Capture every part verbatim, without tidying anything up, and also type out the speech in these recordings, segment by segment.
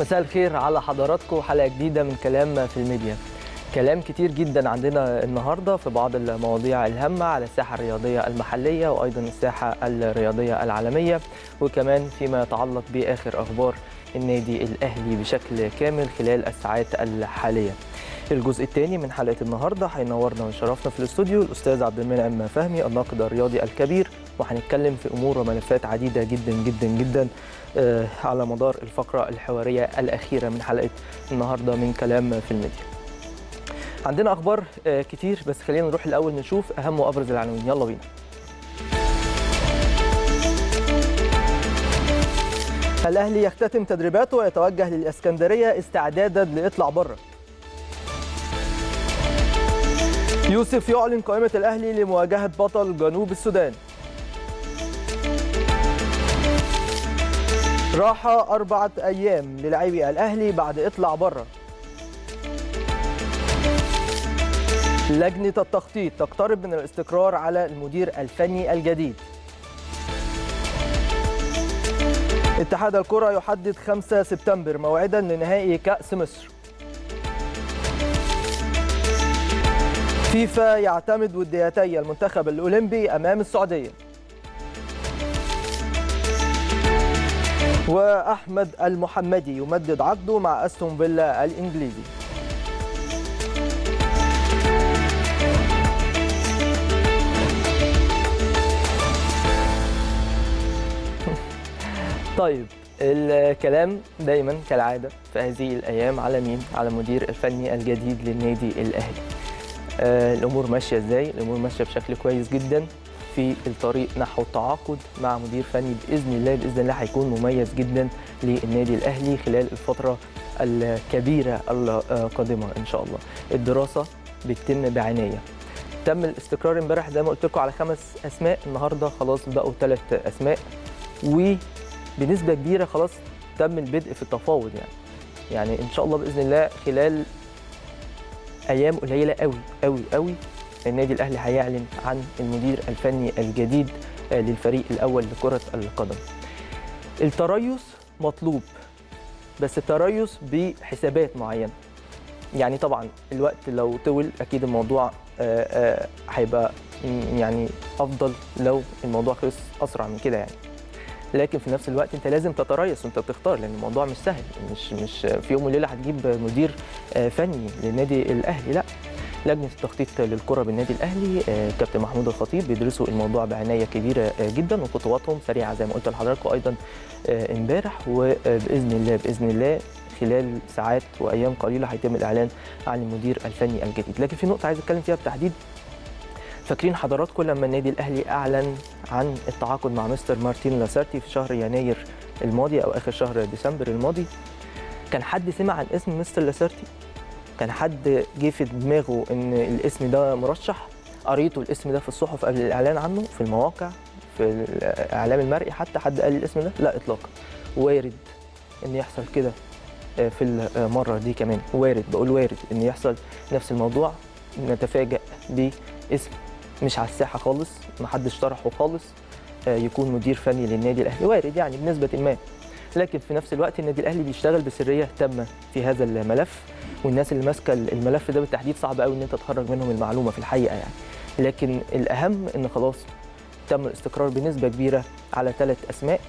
مساء الخير على حضراتكم. حلقه جديده من كلام في الميديا. كلام كتير جدا عندنا النهارده في بعض المواضيع الهامه على الساحه الرياضيه المحليه وايضا الساحه الرياضيه العالميه، وكمان فيما يتعلق باخر اخبار النادي الاهلي بشكل كامل خلال الساعات الحاليه. الجزء الثاني من حلقه النهارده هينورنا ويشرفنا في الاستوديو الاستاذ عبد المنعم فهمي الناقد الرياضي الكبير، وهنتكلم في امور وملفات عديده جدا جدا جدا على مدار الفقره الحواريه الاخيره من حلقه النهارده من كلام في الميديا. عندنا اخبار كتير، بس خلينا نروح الاول نشوف اهم وابرز العناوين. يلا بينا. الاهلي يختتم تدريباته ويتوجه للاسكندريه استعدادا لاطلاع بره. يوسف يعلن قائمه الاهلي لمواجهه بطل جنوب السودان. راحه اربعه ايام للاعبي الاهلي بعد اطلاع بره. لجنه التخطيط تقترب من الاستقرار على المدير الفني الجديد. اتحاد الكره يحدد خمسة سبتمبر موعدا لنهائي كأس مصر. فيفا يعتمد وديتي المنتخب الاولمبي امام السعوديه. واحمد المحمدي يمدد عقده مع أستون فيلا الانجليزي. طيب، الكلام دايما كالعاده في هذه الايام على مين؟ على المدير الفني الجديد للنادي الاهلي. آه، الامور ماشيه ازاي؟ الامور ماشيه بشكل كويس جدا في الطريق نحو التعاقد مع مدير فني باذن الله باذن الله هيكون مميز جدا للنادي الاهلي خلال الفتره الكبيره القادمه ان شاء الله. الدراسه بتتم بعنايه. تم الاستقرار امبارح زي ما قلت لكم على خمس اسماء، النهارده خلاص بقوا ثلاث اسماء، و بنسبة كبيرة خلاص تم البدء في التفاوض. يعني يعني إن شاء الله بإذن الله خلال أيام قليلة قوي قوي قوي النادي الأهلي هيعلن عن المدير الفني الجديد للفريق الأول لكرة القدم. التريث مطلوب، بس التريث بحسابات معينة. يعني طبعا الوقت لو طول أكيد الموضوع هيبقى يعني أفضل لو الموضوع خلص أسرع من كده يعني. لكن في نفس الوقت انت لازم تتريث وانت بتختار، لان الموضوع مش سهل، مش مش في يوم وليله هتجيب مدير فني للنادي الاهلي، لا. لجنه التخطيط للكره بالنادي الاهلي كابتن محمود الخطيب بيدرسوا الموضوع بعنايه كبيره جدا، وخطواتهم سريعه زي ما قلت لحضراتكم ايضا امبارح، وباذن الله باذن الله خلال ساعات وايام قليله هيتم الاعلان عن المدير الفني الجديد. لكن في نقطه عايز اتكلم فيها بالتحديد. فاكرين حضراتكم لما النادي الاهلي اعلن عن التعاقد مع مستر مارتين لاسارتي في شهر يناير الماضي او اخر شهر ديسمبر الماضي؟ كان حد سمع عن اسم مستر لاسارتي؟ كان حد جه في دماغه ان الاسم ده مرشح؟ قريته الاسم ده في الصحف قبل الاعلان عنه، في المواقع، في الاعلام المرئي، حتى حد قال الاسم ده؟ لا اطلاقا. وارد ان يحصل كده في المره دي كمان، وارد، بقول وارد ان يحصل نفس الموضوع، نتفاجئ باسم مش على الساحه خالص، محدش طرحه خالص، يكون مدير فني للنادي الاهلي. وارد يعني بنسبه ما، لكن في نفس الوقت النادي الاهلي بيشتغل بسريه تامه في هذا الملف، والناس اللي ماسكه الملف ده بالتحديد صعب قوي ان انت تخرج منهم المعلومه في الحقيقه يعني. لكن الاهم ان خلاص تم الاستقرار بنسبه كبيره على ثلاث اسماء،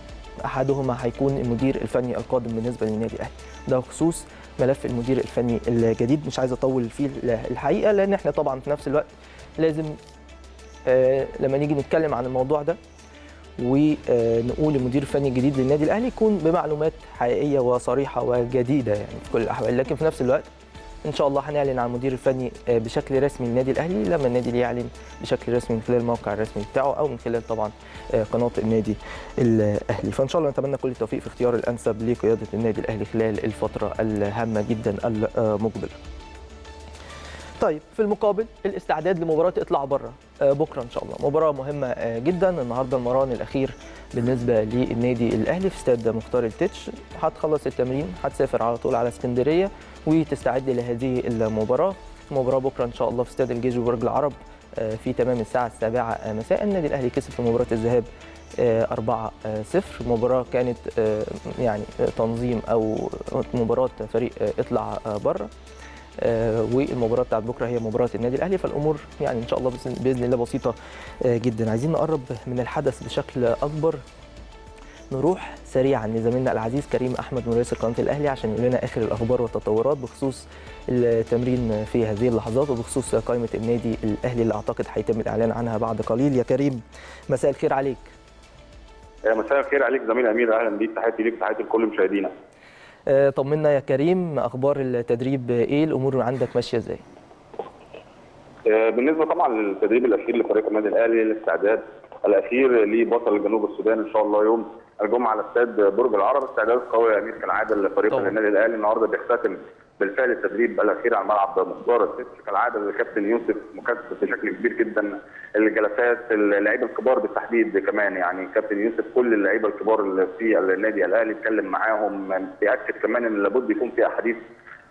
احدهما هيكون المدير الفني القادم بالنسبه للنادي الاهلي. ده بخصوص ملف المدير الفني الجديد، مش عايز اطول فيه الحقيقه، لان احنا طبعا في نفس الوقت لازم آه لما نيجي نتكلم عن الموضوع ده ونقول المدير الفني الجديد للنادي الاهلي يكون بمعلومات حقيقيه وصريحه وجديده يعني في كل الاحوال. لكن في نفس الوقت ان شاء الله هنعلن عن المدير الفني بشكل رسمي للنادي الاهلي لما النادي يعلن بشكل رسمي من خلال الموقع الرسمي بتاعه او من خلال طبعا قناه النادي الاهلي. فان شاء الله نتمنى كل التوفيق في اختيار الانسب لقياده النادي الاهلي خلال الفتره الهامه جدا المقبله. طيب، في المقابل الاستعداد لمباراه اطلع بره بكره ان شاء الله، مباراه مهمه جدا. النهارده المران الاخير بالنسبه للنادي الاهلي في استاد مختار التتش. هتخلص التمرين هتسافر على طول على اسكندريه وتستعد لهذه المباراه. المباراه بكره ان شاء الله في استاد الجيش وبرج العرب في تمام الساعه السابعة مساء. النادي الاهلي كسب في مباراه الذهاب أربعة صفر. مباراة كانت يعني تنظيم أو مباراة فريق اطلع بره، والمباراة بتاعت بكرة هي مباراة النادي الأهلي، فالأمور يعني إن شاء الله بإذن الله بسيطة جدا. عايزين نقرب من الحدث بشكل أكبر، نروح سريعا لزميلنا العزيز كريم احمد مراسل قناه الاهلي عشان يقول لنا اخر الاخبار والتطورات بخصوص التمرين في هذه اللحظات وبخصوص قائمه النادي الاهلي اللي اعتقد هيتم الاعلان عنها بعد قليل. يا كريم مساء الخير عليك. مساء الخير عليك زميل امير، اهلا بيك، تحياتي ليك وتحياتي لكل مشاهدينا. طمنا يا كريم، اخبار التدريب ايه؟ الامور عندك ماشيه ازاي؟ بالنسبه طبعا للتدريب الاخير لفريق النادي الاهلي، الاستعداد الاخير لبطل جنوب السودان ان شاء الله يوم الجمعه على استاد برج العرب. استعداد قوي يا امير كالعاده لفريق النادي الاهلي، النهارده بيختتم بالفعل التدريب الاخير على ملعب مختار الست كالعاده. الكابتن يوسف مكثف بشكل كبير جدا الجلسات، اللعيبه الكبار بالتحديد كمان، يعني كابتن يوسف كل اللعيبه الكبار اللي في النادي الاهلي اتكلم معاهم، بياكد كمان ان لابد يكون في احاديث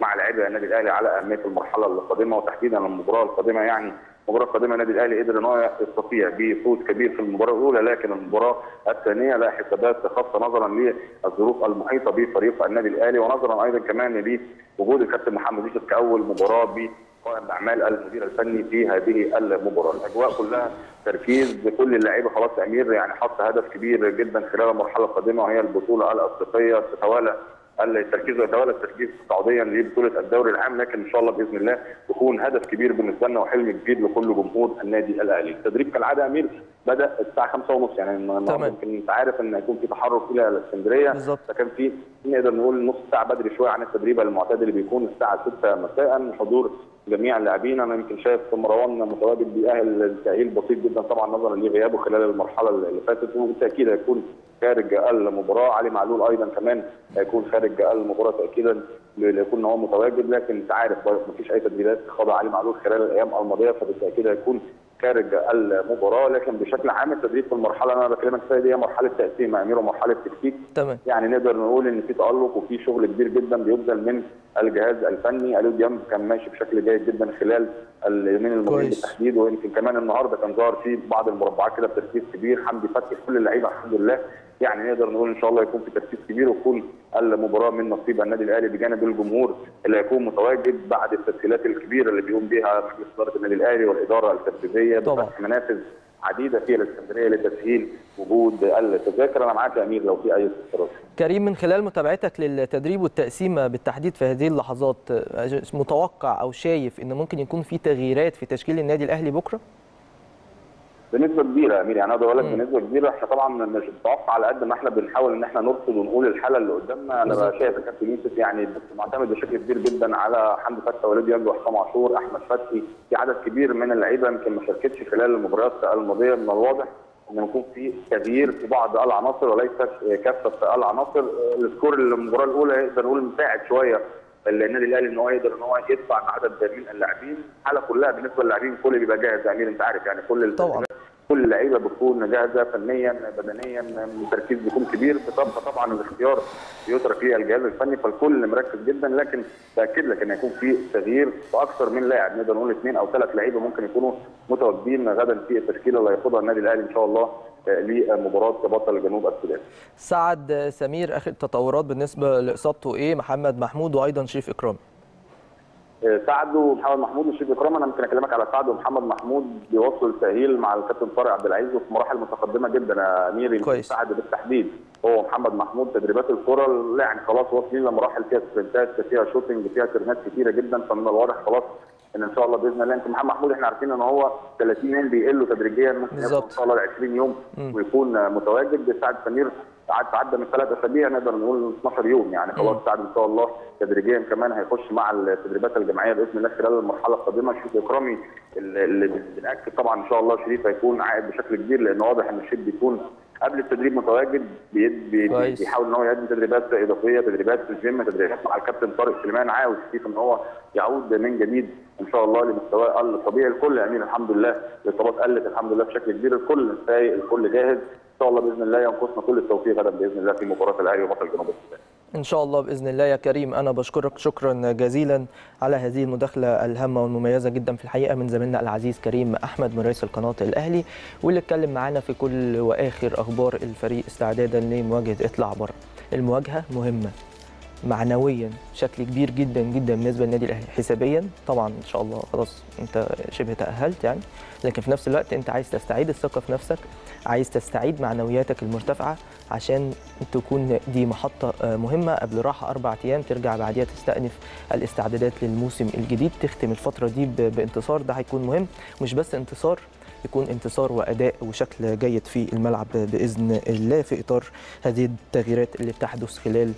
مع لاعبي النادي الاهلي على اهميه المرحله القادمه وتحديدا المباراه القادمه. يعني المباراه القادمه النادي الاهلي قدر ان هو يستطيع بفوز كبير في المباراه الاولى، لكن المباراه الثانيه لها حسابات خاصه نظرا للظروف المحيطه بفريق النادي الاهلي، ونظرا ايضا كمان لوجود الكابتن محمد يوسف كاول مباراه بقائم اعمال المدير الفني في هذه المباراه. الاجواء كلها تركيز، كل اللعيبه خلاص يا امير يعني حط هدف كبير جدا خلال المرحله القادمه وهي البطوله الافريقيه، تتوالى التركيز ويتوالى التركيز صعوديا لبطوله الدوري العام، لكن ان شاء الله باذن الله تكون هدف كبير بالنسبه لنا وحلم كبير لكل جمهور النادي الاهلي. التدريب كالعاده امير بدا الساعه خمسة وثلاثين، يعني يمكن انت عارف ان هيكون في تحرك الى الاسكندريه، فكان في نقدر نقول نص ساعه بدري شويه عن التدريب المعتاد اللي بيكون الساعه ستة مساء. حضور جميع اللاعبين، انا يمكن شايف مروان متواجد بيأهل التأهيل بسيط جدا طبعا نظرا لغيابه خلال المرحله اللي فاتت، وبالتاكيد هيكون خارج المباراه. علي معلول ايضا كمان هيكون خارج المباراه تاكيدا ليكون هو متواجد، لكن انت عارف مفيش اي تدريبات خاضع علي معلول خلال الايام الماضيه، فبالتاكيد هيكون خارج المباراه. لكن بشكل عام التدريب في المرحله اللي انا بكلمك فيها دي هي مرحله تقسيم يا امير ومرحله تكتيك، يعني نقدر نقول ان في تالق وفي شغل كبير جدا بيبذل من الجهاز الفني. اليو ديانج كان ماشي بشكل جيد جدا خلال اليومين الماضيين بالتحديد، ويمكن كمان النهارده كان ظاهر في بعض المربعات كده بتركيز كبير. حمدي فتحي كل اللعيبه الحمد لله، يعني نقدر نقول ان شاء الله يكون في تركيز كبير وتكون المباراه من نصيب النادي الاهلي بجانب الجمهور اللي هيكون متواجد بعد التسهيلات الكبيره اللي بيقوم بها مجلس اداره النادي الاهلي والاداره التنفيذيه بفتح منافذ عديده في الاسكندريه لتسهيل وجود التذاكر. انا معاك يا امير لو في اي استفسارات. كريم، من خلال متابعتك للتدريب والتقسيمه بالتحديد في هذه اللحظات، متوقع او شايف ان ممكن يكون في تغييرات في تشكيل النادي الاهلي بكره؟ بنسبه كبيره يا امير، يعني انا بقول لك بنسبه كبيره احنا طبعا مش بنتوقع على قد ما احنا بنحاول ان احنا نرصد ونقول الحاله اللي قدامنا. انا شايف الكابتن يوسف يعني معتمد بشكل كبير جدا على حمدي فتحي ووليد ديانج وحسام عاشور احمد فتحي، في عدد كبير من اللعيبه يمكن ما شاركتش خلال المباريات الماضيه. من الواضح ان يكون في تغيير في بعض العناصر وليس كافه في العناصر. السكور المباراه الاولى نقدر نقول مساعد شويه النادي الاهلي ان هو يقدر ان هو يدفع عدد من اللاعبين. الحاله كلها بالنسبه للاعبين كل بيبقى جاهز يا امير، انت عارف يعني كل طبعا كل اللعيبه بتكون جاهزه فنيا بدنيا، التركيز بيكون كبير، فطبعا الاختيار بيترك للجهاز الفني فالكل مركز جدا. لكن باكد لك ان هيكون في تغيير واكثر من لاعب، نقدر نقول اثنين او ثلاث لعيبه ممكن يكونوا متواجدين غدا في التشكيله اللي هياخدها النادي الاهلي ان شاء الله لمباراه بطل جنوب السودان. سعد سمير، اخر التطورات بالنسبه لاصابته ايه؟ محمد محمود وايضا شريف اكرام. سعد ومحمد محمود وشريف اكرام، انا ممكن اكلمك على سعد ومحمد محمود بيوصلوا التاهيل مع الكابتن طارق عبد العزيز وفي مراحل متقدمه جدا يا امير. سعد بالتحديد هو محمد محمود تدريبات الكره يعني خلاص واصلين لمراحل فيها سبرنتات فيها شوتنج فيها ترنات كثيره جدا، فمن الواضح خلاص ان ان شاء الله باذن الله. يمكن محمد محمود احنا عارفين ان هو ثلاثين يوم بيقل تدريجيا، ممكن ان شاء الله عشرين يوم ويكون متواجد. سعد سمير عدى من ثلاث اسابيع نقدر نقول اثناشر يوم، يعني خلاص سعد ان شاء الله تدريجيا كمان هيخش مع التدريبات الجماعيه باذن الله خلال المرحله القادمه. شريف اكرامي اللي بنأكد طبعا ان شاء الله شريف هيكون عائد بشكل كبير، لان واضح ان الشريف بيكون قبل التدريب متواجد بيحاول ان هو يقدم تدريبات اضافيه، تدريبات في الجيم، تدريبات مع الكابتن طارق سليمان، عاوز شريف ان هو يعود من جديد ان شاء الله لمستواه الطبيعي. الكل امين الحمد لله، الاصابات قلت الحمد لله بشكل كبير، الكل فايق الكل جاهز ان شاء الله باذن الله. ينقصنا كل التوفيق غدا باذن الله في مباراه الاهلي وبطل جنوب السودان. إن شاء الله بإذن الله. يا كريم أنا بشكرك شكرا جزيلا على هذه المداخلة الهامة والمميزة جدا في الحقيقة من زميلنا العزيز كريم أحمد من رئيس القناة الأهلي، واللي اتكلم معانا في كل وآخر أخبار الفريق استعدادا لمواجهة اطلع بره. المواجهة مهمة معنويا بشكل كبير جدا جدا بالنسبه للنادي الاهلي، حسابيا طبعا ان شاء الله خلاص انت شبه تاهلت يعني، لكن في نفس الوقت انت عايز تستعيد الثقه في نفسك، عايز تستعيد معنوياتك المرتفعه عشان تكون دي محطه مهمه قبل راحه اربع ايام ترجع بعديها تستأنف الاستعدادات للموسم الجديد، تختم الفتره دي بانتصار. ده هيكون مهم، مش بس انتصار، يكون انتصار واداء وشكل جيد في الملعب باذن الله في اطار هذه التغييرات اللي بتحدث خلال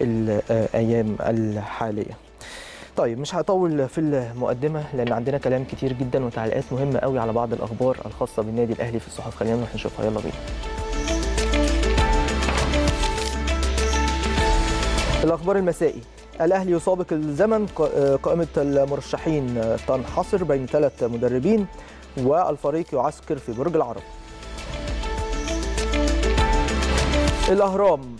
الايام الحاليه. طيب مش هطول في المقدمه لان عندنا كلام كتير جدا وتعليقات مهمه قوي على بعض الاخبار الخاصه بالنادي الاهلي في الصحف، خلينا نروح نشوفها يلا بينا. الاخبار المسائي، الاهلي يسابق الزمن، قائمه المرشحين تنحصر بين ثلاث مدربين والفريق يعسكر في برج العرب. الاهرام،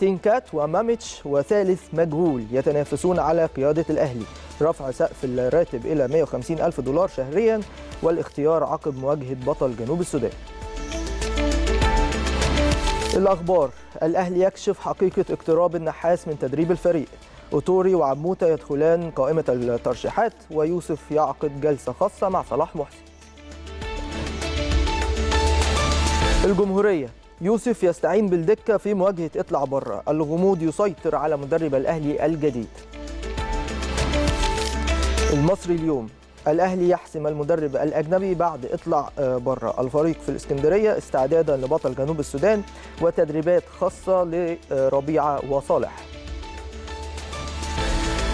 تينكات ومامتش وثالث مجهول يتنافسون على قيادة الأهلي، رفع سقف الراتب إلى مئة وخمسين ألف دولار شهريا والاختيار عقب مواجهة بطل جنوب السودان. الأخبار، الأهلي يكشف حقيقة اقتراب النحاس من تدريب الفريق، أوتوري وعموتة يدخلان قائمة الترشيحات ويوسف يعقد جلسة خاصة مع صلاح محسن. الجمهورية، يوسف يستعين بالدكة في مواجهة اطلع بره، الغموض يسيطر على مدرب الأهلي الجديد. المصري اليوم، الأهلي يحسم المدرب الأجنبي بعد اطلع بره، الفريق في الإسكندرية استعدادا لبطل جنوب السودان وتدريبات خاصة لربيعة وصالح.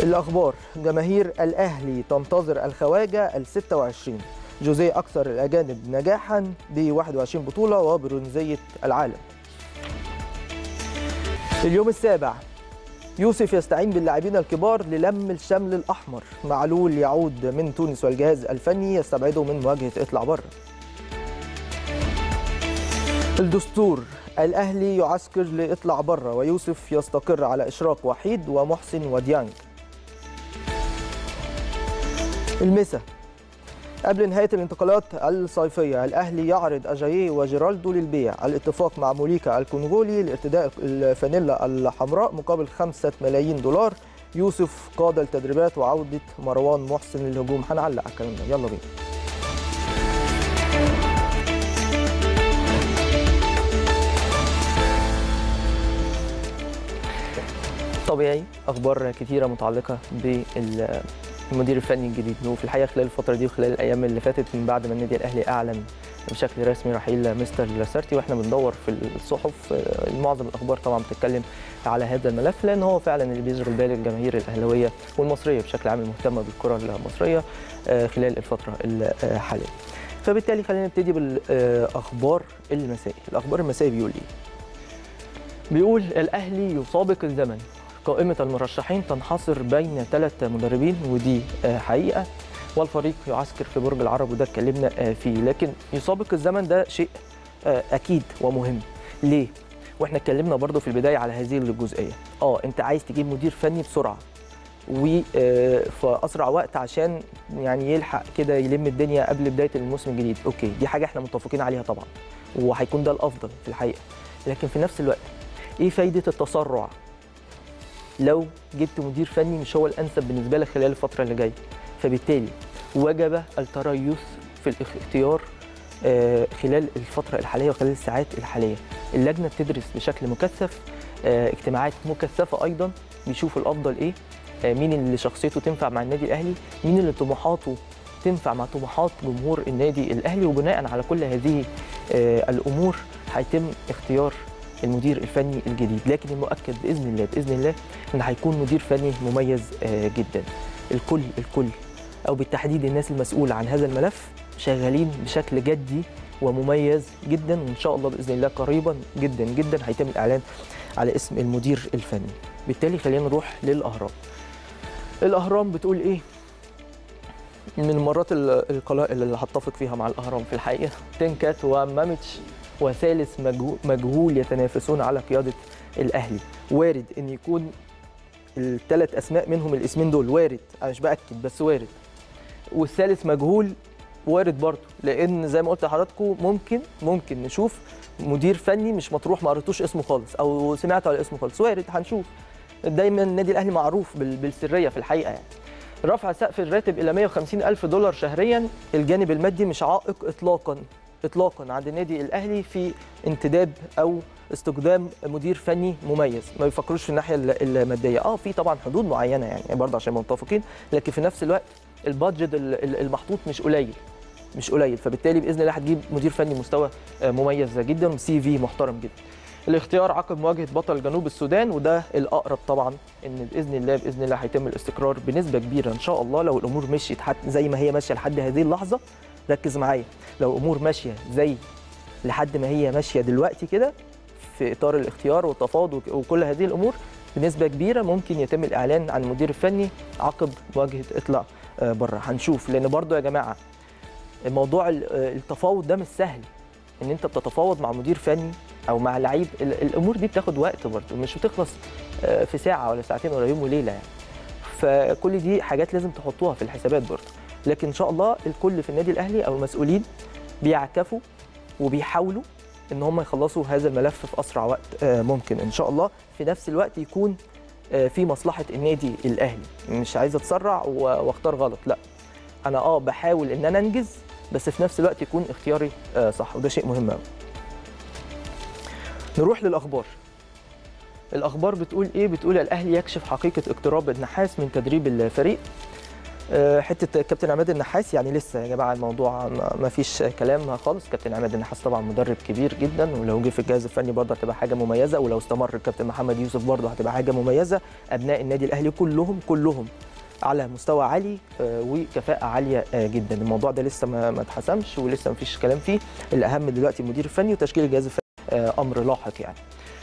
الأخبار، جماهير الأهلي تنتظر الخواجة الستة وعشرين، جوزيه أكثر الأجانب نجاحاً بواحد وعشرين بطولة وبرونزية العالم. اليوم السابع، يوسف يستعين باللاعبين الكبار للم الشمل الأحمر، معلول يعود من تونس والجهاز الفني يستبعده من مواجهة اطلع بره. الدستور، الأهلي يعسكر لاطلع بره ويوسف يستقر على إشراك وحيد ومحسن وديانج. المساء، قبل نهاية الانتقالات الصيفية، الأهلي يعرض أجايي وجيرالدو للبيع، الاتفاق مع موليكا الكونغولي لارتداء الفانيلا الحمراء مقابل خمسة ملايين دولار، يوسف قاد التدريبات وعودة مروان محسن للهجوم. هنعلق على الكلام ده يلا بينا. طبيعي أخبار كثيرة متعلقة بال المدير الفني الجديد، وفي الحقيقه خلال الفتره دي وخلال الايام اللي فاتت من بعد ما النادي الاهلي اعلن بشكل رسمي رحيل مستر لاسارتي، واحنا بندور في الصحف معظم الاخبار طبعا بتتكلم على هذا الملف، لان هو فعلا اللي بيشغل بال الجماهير الاهلاويه والمصريه بشكل عام المهتمه بالكره المصريه خلال الفتره الحاليه. فبالتالي خلينا نبتدي بالاخبار المسائي. الاخبار المسائي بيقول ايه؟ بيقول الاهلي يسابق الزمن، قائمة المرشحين تنحصر بين ثلاث مدربين ودي حقيقة، والفريق يعسكر في برج العرب وده اتكلمنا فيه، لكن يسابق الزمن ده شيء أكيد ومهم. ليه؟ واحنا اتكلمنا برضه في البداية على هذه الجزئية. اه انت عايز تجيب مدير فني بسرعة وفي أسرع وقت عشان يعني يلحق كده يلم الدنيا قبل بداية الموسم الجديد، اوكي دي حاجة احنا متفقين عليها طبعا وهيكون ده الأفضل في الحقيقة، لكن في نفس الوقت ايه فايدة التسرع؟ لو جبت مدير فني مش هو الانسب بالنسبه لك خلال الفتره اللي جايه، فبالتالي وجب التريث في الاختيار خلال الفتره الحاليه وخلال الساعات الحاليه. اللجنه بتدرس بشكل مكثف، اجتماعات مكثفه ايضا، بيشوفوا الافضل ايه، مين اللي شخصيته تنفع مع النادي الاهلي، مين اللي طموحاته تنفع مع طموحات جمهور النادي الاهلي، وبناء على كل هذه الامور هيتم اختيار المدير الفني الجديد. لكن المؤكد باذن الله باذن الله ان هيكون مدير فني مميز جدا. الكل الكل او بالتحديد الناس المسؤوله عن هذا الملف شغالين بشكل جدي ومميز جدا، وان شاء الله باذن الله قريبا جدا جدا هيتم الاعلان على اسم المدير الفني. بالتالي خلينا نروح للاهرام. الاهرام بتقول ايه؟ من المرات القلائل اللي هتفق فيها مع الاهرام في الحقيقه، تنكات ومامتش وثالث مجهول يتنافسون على قيادة الاهلي. وارد ان يكون الثلاث اسماء منهم الاسمين دول، وارد، انا مش باكد بس وارد، والثالث مجهول وارد برضه، لان زي ما قلت لحضراتكم ممكن ممكن نشوف مدير فني مش مطروح ما قريتوش اسمه خالص او سمعت على اسمه خالص، وارد، هنشوف. دايما النادي الاهلي معروف بالسريه في الحقيقه يعني. رفع سقف الراتب الى مئة وخمسين ألف دولار شهريا، الجانب المادي مش عائق اطلاقا اطلاقا عند النادي الاهلي في انتداب او استخدام مدير فني مميز، ما بيفكروش في الناحيه الماديه، اه في طبعا حدود معينه يعني برضه عشان متفقين، لكن في نفس الوقت البادجت المحطوط مش قليل مش قليل، فبالتالي باذن الله هتجيب مدير فني مستوى مميز جدا وسي في محترم جدا. الاختيار عقب مواجهه بطل جنوب السودان، وده الاقرب طبعا، ان باذن الله باذن الله هيتم الاستقرار بنسبه كبيره ان شاء الله لو الامور مشيت حتى زي ما هي ماشيه لحد هذه اللحظه. ركز معايا، لو الامور ماشيه زي لحد ما هي ماشيه دلوقتي كده في اطار الاختيار والتفاوض وكل هذه الامور، بنسبه كبيره ممكن يتم الاعلان عن المدير الفني عقب مواجهه اطلاع بره، هنشوف. لان برضو يا جماعه موضوع التفاوض ده مش سهل، ان انت بتتفاوض مع مدير فني او مع لعيب، الامور دي بتاخد وقت برضه، مش بتخلص في ساعه ولا ساعتين ولا يوم وليله يعني. فكل دي حاجات لازم تحطوها في الحسابات برضه، لكن ان شاء الله الكل في النادي الاهلي او المسؤولين بيعكفوا وبيحاولوا ان هم يخلصوا هذا الملف في اسرع وقت ممكن ان شاء الله، في نفس الوقت يكون في مصلحه النادي الاهلي. مش عايز اتسرع واختار غلط، لا انا اه بحاول ان انا انجز بس في نفس الوقت يكون اختياري صح، وده شيء مهم قوي. نروح للاخبار. الاخبار بتقول ايه؟ بتقول الاهلي يكشف حقيقه اقتراب النحاس من تدريب الفريق. حته كابتن عماد النحاس يعني لسه يا جماعه الموضوع ما فيش كلام خالص، كابتن عماد النحاس طبعا مدرب كبير جدا، ولو جه في الجهاز الفني برضه هتبقى حاجه مميزه، ولو استمر الكابتن محمد يوسف برضه هتبقى حاجه مميزه. ابناء النادي الاهلي كلهم كلهم على مستوى عالي وكفاءه عاليه جدا، الموضوع ده لسه ما اتحسمش ولسه ما فيش كلام فيه، الاهم دلوقتي المدير الفني وتشكيل الجهاز الفني امر لاحق يعني.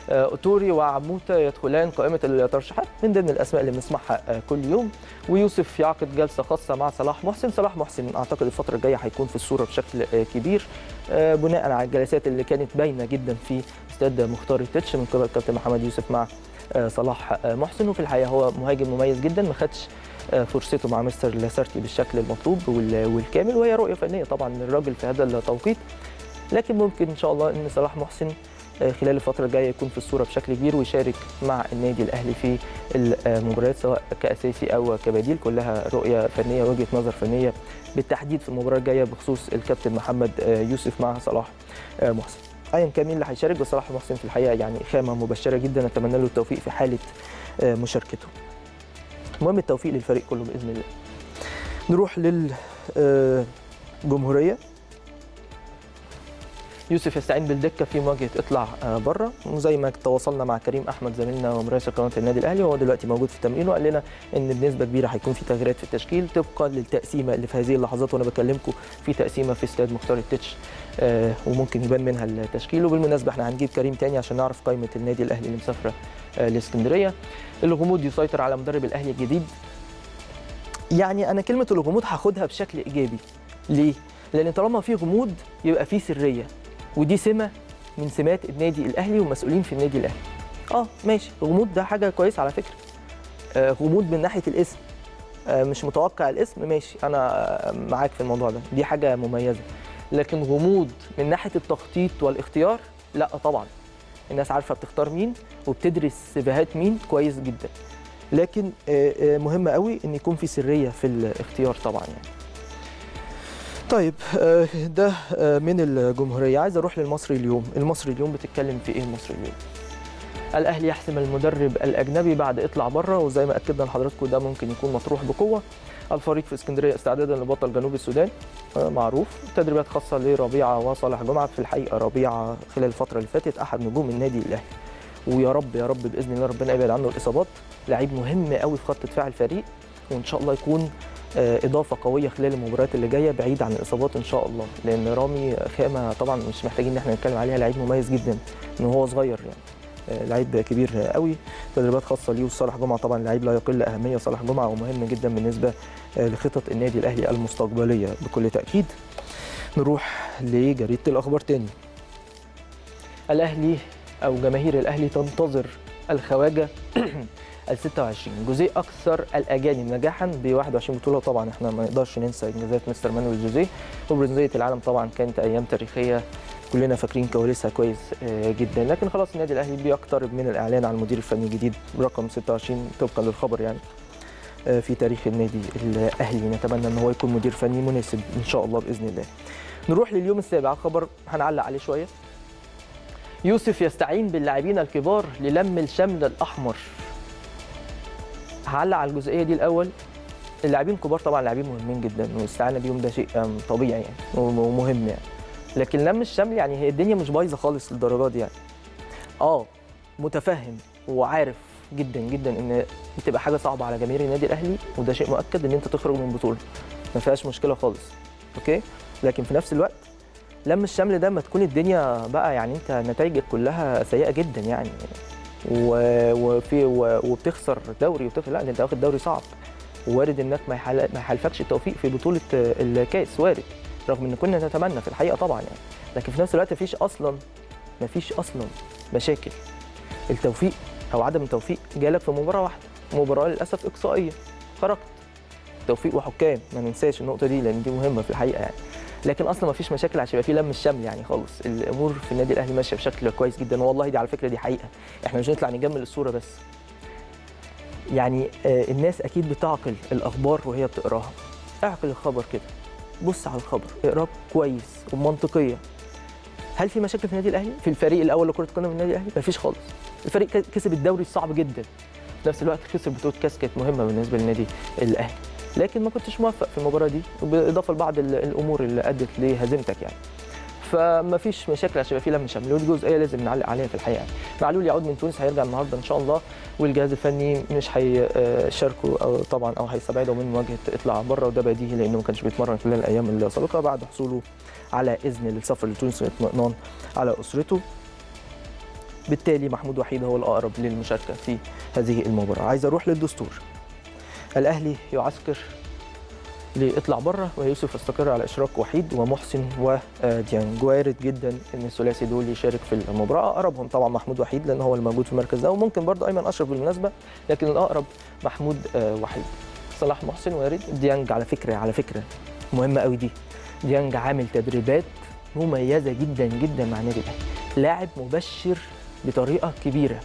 أوتوري وعموته يدخلان قائمه الترشيحات من ضمن الاسماء اللي بنسمعها كل يوم، ويوسف يعقد جلسه خاصه مع صلاح محسن. صلاح محسن اعتقد الفتره الجايه هيكون في الصوره بشكل كبير بناء على الجلسات اللي كانت باينه جدا في استاد مختار التتش من قبل كابتن محمد يوسف مع صلاح محسن، وفي الحقيقه هو مهاجم مميز جدا ما خدش فرصته مع مستر لاسارتي بالشكل المطلوب والكامل، وهي رؤيه فنيه طبعا للراجل في هذا التوقيت، لكن ممكن ان شاء الله ان صلاح محسن خلال الفتره الجايه يكون في الصوره بشكل كبير ويشارك مع النادي الاهلي في المباريات سواء كاساسي او كبديل، كلها رؤيه فنيه وجهه نظر فنيه بالتحديد في المباراه الجايه بخصوص الكابتن محمد يوسف مع صلاح محسن. ايا كان مين اللي هيشارك، بس صلاح محسن في الحقيقه يعني خامه مبشره جدا، اتمنى له التوفيق في حاله مشاركته. المهم التوفيق للفريق كله باذن الله. نروح للجمهوريه. يوسف يستعين بالدكه في مواجهه اطلع بره، وزي ما تواصلنا مع كريم احمد زميلنا ومراسل قناه النادي الاهلي وهو دلوقتي موجود في التمرين، وقال لنا ان بنسبه كبيره هيكون في تغييرات في التشكيل طبقا للتقسيمه اللي في هذه اللحظات وانا بكلمكم، في تقسيمه في استاد مختار التتش وممكن يبان منها التشكيل. وبالمناسبه احنا هنجيب كريم تاني عشان نعرف قائمه النادي الاهلي اللي مسافره لاسكندريه. الغموض يسيطر على مدرب الاهلي الجديد، يعني انا كلمه الغموض هاخدها بشكل ايجابي. ليه؟ لان طالما في غموض يبقى في سريه، ودي سمه من سمات النادي الاهلي ومسؤولين في النادي الاهلي. اه ماشي، غموض ده حاجه كويسه على فكره. آه غموض من ناحيه الاسم، آه مش متوقع الاسم، ماشي انا معاك في الموضوع ده، دي حاجه مميزه. لكن غموض من ناحيه التخطيط والاختيار، لا طبعا. الناس عارفه بتختار مين وبتدرس سيفيهات مين كويس جدا. لكن آه آه مهم قوي ان يكون في سريه في الاختيار طبعا يعني. طيب ده من الجمهوريه. عايز اروح للمصري اليوم. المصري اليوم بتتكلم في ايه؟ المصري اليوم الاهلي يحسم المدرب الاجنبي بعد اطلع بره، وزي ما اكدنا لحضراتكم ده ممكن يكون مطروح بقوه. الفريق في اسكندريه استعدادا لبطل جنوب السودان معروف، تدريبات خاصه لربيعه وصالح جمعه. في الحقيقه ربيعه خلال الفتره اللي فاتت احد نجوم النادي الاهلي، ويا رب يا رب باذن الله ربنا يبعد عنه الاصابات، لعيب مهم قوي في خط دفاع الفريق، وان شاء الله يكون اضافه قويه خلال المباريات اللي جايه بعيد عن الاصابات ان شاء الله، لان رامي خامه طبعا مش محتاجين ان احنا نتكلم عليها، لعيب مميز جدا ان هو صغير يعني، لعيب كبير قوي. تدريبات خاصه ليه، وصالح جمعه طبعا لعيب لا يقل اهميه، صالح جمعه ومهم جدا بالنسبه لخطط النادي الاهلي المستقبليه بكل تاكيد. نروح لجريده الاخبار تاني. الاهلي او جماهير الاهلي تنتظر الخواجه ال ستة وعشرين. جوزيه اكثر الاجانب نجاحا ب واحد وعشرين بطوله، طبعا احنا ما نقدرش ننسى انجازات مستر مانويل جوزيه. وبرونزيه العالم طبعا كانت ايام تاريخيه كلنا فاكرين كواليسها كويس جدا، لكن خلاص النادي الاهلي بيقترب من الاعلان عن المدير الفني الجديد رقم ستة وعشرين طبقا للخبر يعني في تاريخ النادي الاهلي. نتمنى ان هو يكون مدير فني مناسب ان شاء الله باذن الله. نروح لليوم السابع، خبر هنعلق عليه شويه. يوسف يستعين باللاعبين الكبار للم الشمل الاحمر. هعلق على الجزئيه دي الاول. اللاعبين كبار طبعا، لاعبين مهمين جدا والاستعانه بيهم ده شيء طبيعي يعني ومهم يعني، لكن لم الشمل يعني هي الدنيا مش بايظه خالص للدرجات دي يعني. اه متفهم وعارف جدا جدا ان بتبقى حاجه صعبه على جماهير النادي الاهلي، وده شيء مؤكد ان انت تخرج من بطوله ما فيهاش مشكله خالص، اوكي، لكن في نفس الوقت لم الشمل ده ما تكون الدنيا بقى يعني انت نتائجك كلها سيئه جدا يعني وفي وبتخسر دوري وبتخسر، لا انت واخد دوري صعب وارد انك ما يحالفكش التوفيق في بطوله الكاس، وارد رغم ان كنا نتمنى في الحقيقه طبعا يعني، لكن في نفس الوقت مفيش اصلا مفيش اصلا مشاكل. التوفيق او عدم التوفيق جالك في مباراه واحده، مباراه للاسف اقصائيه خرجت. توفيق وحكام ما ننساش النقطه دي لان دي مهمه في الحقيقه يعني، لكن اصلا مفيش مشاكل عشان يبقى في لم الشمل يعني خالص. الامور في النادي الاهلي ماشيه بشكل كويس جدا والله، دي على فكره دي حقيقه، احنا مش هنطلع نجمل الصوره بس يعني. آه الناس اكيد بتعقل الاخبار وهي بتقراها، اعقل الخبر كده، بص على الخبر اقراه كويس وبمنطقيه. هل في مشاكل في النادي الاهلي في الفريق الاول لكره القدم في النادي الاهلي؟ مفيش خالص. الفريق كسب الدوري الصعب جدا، في نفس الوقت خسر بطوله كاس كانت مهمه بالنسبه للنادي الاهلي، لكن ما كنتش موفق في المباراه دي بالاضافه لبعض الامور اللي ادت لهزيمتك يعني. فمفيش مشاكل عشان يبقى في لم شمل، والجزئيه لازم نعلق عليها في الحقيقه. معلول يعود من تونس، هيرجع النهارده ان شاء الله، والجهاز الفني مش هيشاركه او طبعا او هيستبعده من مواجهه اطلاع بره، وده بديهي لانه ما كانش بيتمرن خلال الايام السابقه بعد حصوله على اذن للسفر لتونس واطمئنان على اسرته. بالتالي محمود وحيد هو الاقرب للمشاركه في هذه المباراه. عايز اروح للدستور. الاهلي يعسكر ليطلع بره، ويوسف استقر على اشراك وحيد ومحسن وديانج. وارد جدا ان الثلاثي دول يشارك في المباراه، اقربهم طبعا محمود وحيد لان هو الموجود في المركز ده، وممكن برضه ايمن اشرف بالمناسبه، لكن الاقرب محمود وحيد. صلاح محسن وارد، ديانج على فكره على فكره مهمه قوي دي، ديانج عامل تدريبات مميزه جدا جدا مع النادي الاهلي، لاعب مبشر بطريقه كبيره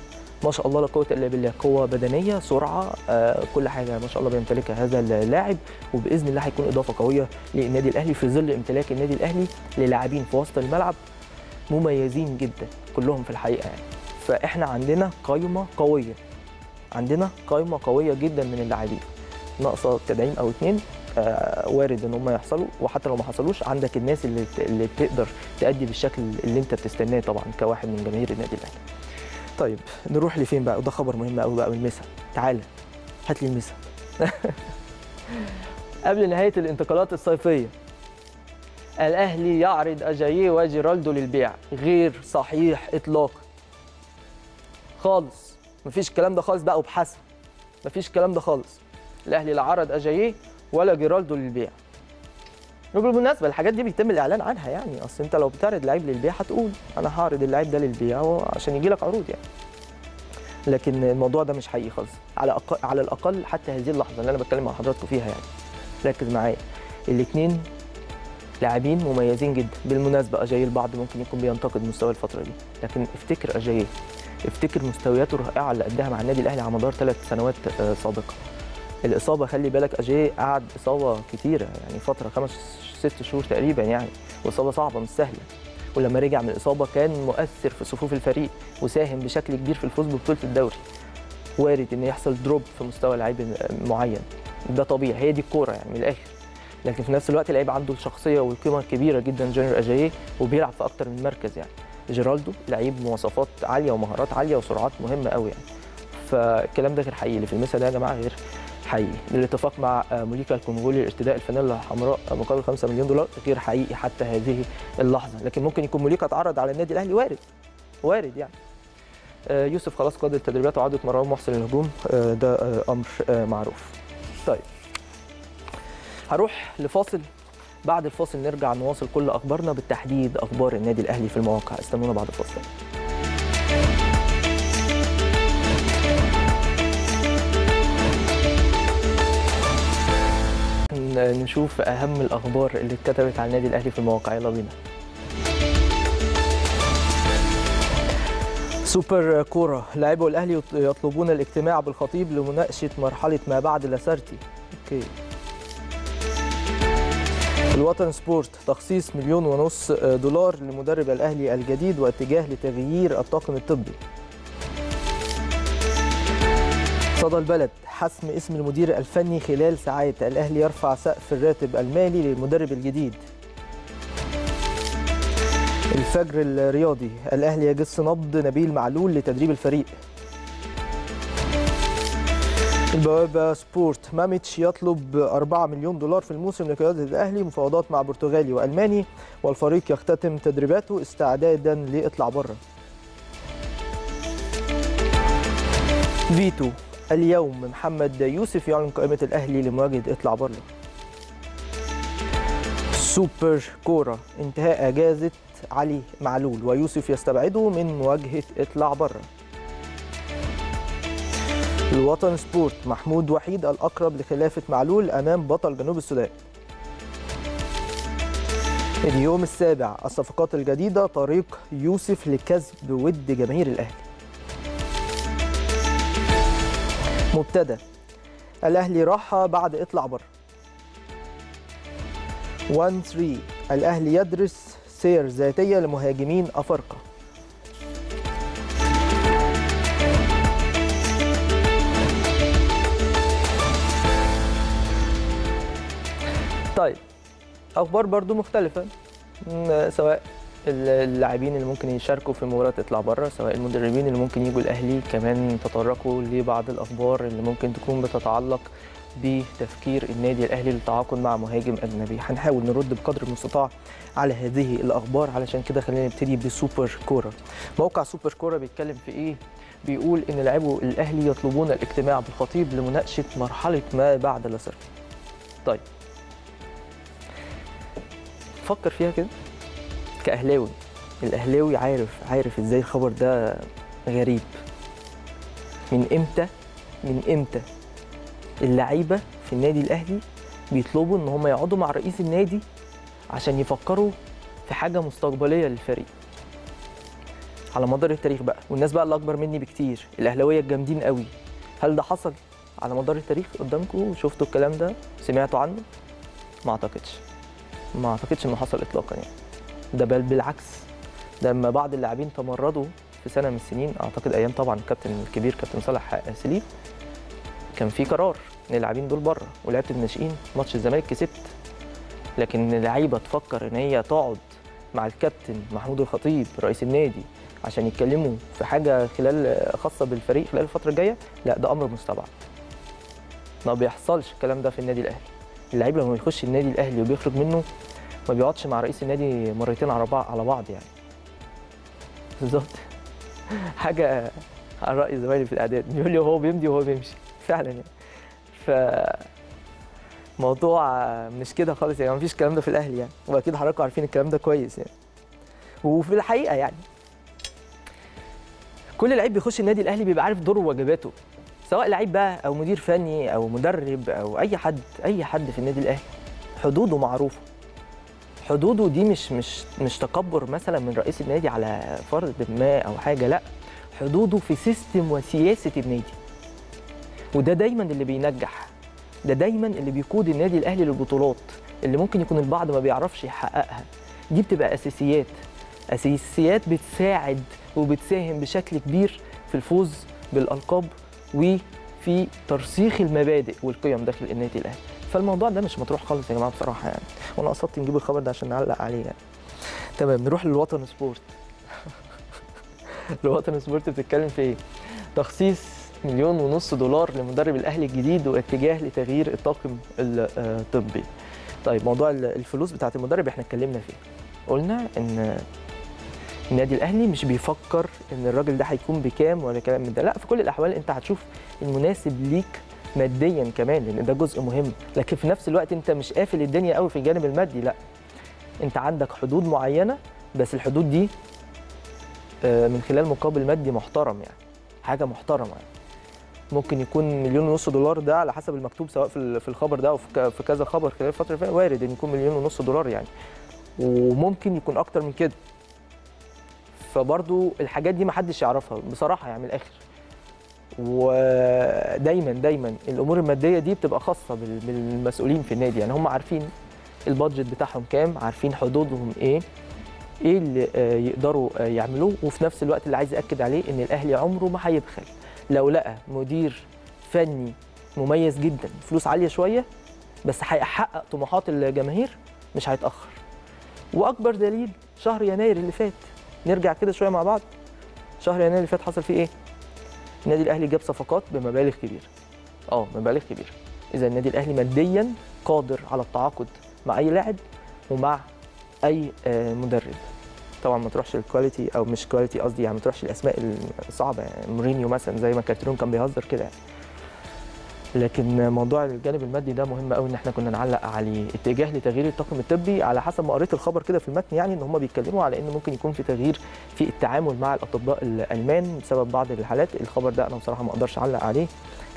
ما شاء الله، لا قوه الا بالله، قوه بدنيه، سرعه، آه، كل حاجه ما شاء الله بيمتلكها هذا اللاعب، وباذن الله هيكون اضافه قويه للنادي الاهلي في ظل امتلاك النادي الاهلي للاعبين في وسط الملعب مميزين جدا كلهم في الحقيقه يعني. فاحنا عندنا قايمه قويه، عندنا قايمه قويه جدا من اللاعبين، ناقصه تدعيم او اتنين، آه، وارد ان هم يحصلوا، وحتى لو ما حصلوش عندك الناس اللي اللي تقدر تأدي بالشكل اللي انت بتستناه طبعا كواحد من جماهير النادي الاهلي. طيب نروح لفين بقى؟ وده خبر مهم قوي بقى، والمسا تعالى هات لي المسا. قبل نهايه الانتقالات الصيفيه الاهلي يعرض أجايي وجيرالدو للبيع. غير صحيح اطلاقا خالص، مفيش الكلام ده خالص بقى وبحسب، مفيش الكلام ده خالص. الاهلي لا عرض أجايي ولا جيرالدو للبيع، وبالمناسبة الحاجات دي بيتم الاعلان عنها يعني، اصل انت لو بتعرض لعيب للبيع هتقول انا هعرض اللعيب ده للبيع عشان يجي لك عروض يعني، لكن الموضوع ده مش حقيقي خالص على أق... على الاقل حتى هذه اللحظه اللي انا بتكلم مع حضراتكم فيها يعني. ركز معايا، الاثنين لاعبين مميزين جدا بالمناسبه. أجايي البعض ممكن يكون بينتقد مستوى الفتره دي، لكن افتكر أجايي، افتكر مستوياته الرائعه اللي قدها مع النادي الاهلي على مدار ثلاث سنوات سابقه. الاصابه خلي بالك، أجايي قعد اصابه كتيره يعني فتره خمس ست شهور تقريبا يعني، واصابه صعبه مش سهله، ولما رجع من الاصابه كان مؤثر في صفوف الفريق وساهم بشكل كبير في الفوز ببطوله الدوري. وارد ان يحصل دروب في مستوى لعيب معين، ده طبيعي، هي دي الكوره يعني من الاخر، لكن في نفس الوقت لعيب عنده الشخصيه والقيمه الكبيره جدا جونيور أجايي، وبيلعب في اكتر من مركز يعني. جيرالدو لعيب مواصفات عاليه ومهارات عاليه وسرعات مهمه قوي يعني، فالكلام ده غير حقيقي اللي في المسا ده يا جماعه، غير حقيقي. الاتفاق مع موليكا الكونغولي لارتداء الفانيلا الحمراء مقابل خمسة مليون دولار غير حقيقي حتى هذه اللحظه، لكن ممكن يكون موليكا اتعرض على النادي الاهلي، وارد وارد يعني. يوسف خلاص قاد التدريبات وعوده مروان محسن للهجوم، ده امر معروف. طيب هروح لفاصل، بعد الفاصل نرجع نواصل كل اخبارنا بالتحديد اخبار النادي الاهلي في المواقع، استنونا بعد الفاصل. نشوف أهم الأخبار اللي اتكتبت على النادي الأهلي في المواقع. يلا بينا. سوبر كورة، لاعبو الأهلي يطلبون الاجتماع بالخطيب لمناقشة مرحلة ما بعد لاسارتي. اوكي. الوطن سبورت، تخصيص مليون ونص دولار لمدرب الأهلي الجديد واتجاه لتغيير الطاقم الطبي. صدى البلد، حسم اسم المدير الفني خلال ساعات، الأهلي يرفع سقف الراتب المالي للمدرب الجديد. الفجر الرياضي، الأهلي يجس نبض نبيل معلول لتدريب الفريق. البوابة سبورت، مامتش يطلب أربعة مليون دولار في الموسم لقيادة الأهلي، مفاوضات مع برتغالي وألماني، والفريق يختتم تدريباته استعدادا لإطلع بره. فيتو، اليوم محمد يوسف يعلن قائمة الأهلي لمواجهة إطلع بره. سوبر كورة، انتهاء إجازة علي معلول ويوسف يستبعده من مواجهة إطلع بره. الوطن سبورت، محمود وحيد الأقرب لخلافة معلول أمام بطل جنوب السودان. اليوم السابع، الصفقات الجديدة، طريق يوسف لكسب ود جماهير الأهلي. مبتدأ، الأهلي راحة بعد إطلع بره. واحد ثلاثة، الأهلي يدرس سير ذاتية لمهاجمين أفارقة. طيب، أخبار برضو مختلفة، سواء اللاعبين اللي ممكن يشاركوا في مباراة اطلع بره، سواء المدربين اللي ممكن يجوا الأهلي، كمان تطرقوا لبعض الأخبار اللي ممكن تكون بتتعلق بتفكير النادي الأهلي للتعاقد مع مهاجم أجنبي. هنحاول نرد بقدر المستطاع على هذه الأخبار، علشان كده خلينا نبتدي بسوبر كورة. موقع سوبر كورة بيتكلم في إيه؟ بيقول إن لاعبو الأهلي يطلبون الاجتماع بالخطيب لمناقشة مرحلة ما بعد لاسارتي. طيب، فكر فيها كده كأهلاوي، الأهلاوي عارف عارف إزاي الخبر ده غريب. من إمتى من إمتى اللعيبة في النادي الأهلي بيطلبوا إن هم يقعدوا مع رئيس النادي عشان يفكروا في حاجة مستقبلية للفريق على مدار التاريخ بقى؟ والناس بقى اللي أكبر مني بكتير، الأهلاوية الجامدين قوي، هل ده حصل على مدار التاريخ قدامكم؟ شفتوا الكلام ده؟ سمعتوا عنه؟ ما أعتقدش ما أعتقدش إنه حصل إطلاقا يعني. ده بل بالعكس، ده لما بعض اللاعبين تمردوا في سنة من السنين، أعتقد أيام طبعا الكابتن الكبير كابتن صالح سليم، كان في قرار ان اللاعبين دول بره، ولعبت الناشئين ماتش الزمالك كسبت. لكن لعيبه تفكر ان هي تقعد مع الكابتن محمود الخطيب رئيس النادي عشان يتكلموا في حاجه خلال خاصه بالفريق خلال الفتره الجايه، لا، ده امر مستبعد. ما بيحصلش الكلام ده في النادي الاهلي. اللعيب لما بيخش النادي الاهلي وبيخرج منه ما بيقعدش مع رئيس النادي مرتين على بعض يعني. بالظبط حاجه على راي زمايلي في الاعداد، بيقول لي وهو بيمضي وهو بيمشي فعلا يعني. ف موضوع مش كده خالص يعني، مفيش الكلام ده في الاهلي يعني، واكيد حضراتكم عارفين الكلام ده كويس يعني. وفي الحقيقه يعني كل لعيب بيخش النادي الاهلي بيبقى عارف دوره وواجباته، سواء لعيب بقى او مدير فني او مدرب او اي حد اي حد في النادي الاهلي حدوده معروفه. حدوده دي مش مش مش تكبر مثلا من رئيس النادي على فرد ما او حاجه، لا، حدوده في سيستم وسياسه النادي. وده دايما اللي بينجح، ده دايما اللي بيقود النادي الاهلي للبطولات اللي ممكن يكون البعض ما بيعرفش يحققها. دي بتبقى اساسيات اساسيات بتساعد وبتساهم بشكل كبير في الفوز بالالقاب وفي ترسيخ المبادئ والقيم داخل النادي الاهلي. فالموضوع ده مش مطروح خالص يا جماعه بصراحه يعني، وانا قصدت نجيب الخبر ده عشان نعلق عليه يعني. تمام، نروح للوطن سبورت. الوطن سبورت بتتكلم في ايه؟ تخصيص مليون ونص دولار لمدرب الأهلي الجديد واتجاه لتغيير الطاقم الطبي. طيب، موضوع الفلوس بتاعت المدرب احنا اتكلمنا فيه، قلنا ان النادي الأهلي مش بيفكر ان الراجل ده هيكون بكام ولا كلام من ده، لا، في كل الأحوال انت هتشوف المناسب ليك ماديا كمان، لان ده جزء مهم. لكن في نفس الوقت انت مش قافل الدنيا قوي في الجانب المادي، لا، انت عندك حدود معينة، بس الحدود دي من خلال مقابل مادي محترم يعني، حاجة محترمة يعني. ممكن يكون مليون ونص دولار، ده على حسب المكتوب سواء في الخبر ده او في كذا خبر خلال الفتره اللي فاتت، وارد ان يكون مليون ونص دولار يعني، وممكن يكون اكتر من كده. فبرضو الحاجات دي ما حدش يعرفها بصراحه يعني من الاخر. ودايما دايما الامور الماديه دي بتبقى خاصه بالمسؤولين في النادي، يعني هم عارفين البادجت بتاعهم كام، عارفين حدودهم ايه، ايه اللي يقدروا يعملوه. وفي نفس الوقت اللي عايز اكد عليه ان الاهلي عمره ما هيبخل، لو لقى مدير فني مميز جدا فلوس عاليه شويه بس هيحقق طموحات الجماهير مش هيتاخر. واكبر دليل شهر يناير اللي فات، نرجع كده شويه مع بعض، شهر يناير اللي فات حصل فيه ايه؟ النادي الاهلي جاب صفقات بمبالغ كبيره، اه مبالغ كبيره. اذا النادي الاهلي ماديا قادر على التعاقد مع اي لاعب ومع اي مدرب. طبعا ما تروحش الكواليتي او مش كواليتي قصدي يعني، ما تروحش الاسماء الصعبه يعني، مورينيو مثلا زي ما كارتيرون كان بيهزر كده يعني. لكن موضوع الجانب المادي ده مهم قوي ان احنا كنا نعلق عليه. اتجاه لتغيير الطاقم الطبي على حسب ما قريت الخبر كده في المتن يعني، ان هم بيتكلموا على ان ممكن يكون في تغيير في التعامل مع الاطباء الالمان بسبب بعض الحالات. الخبر ده انا بصراحه ما اقدرش اعلق عليه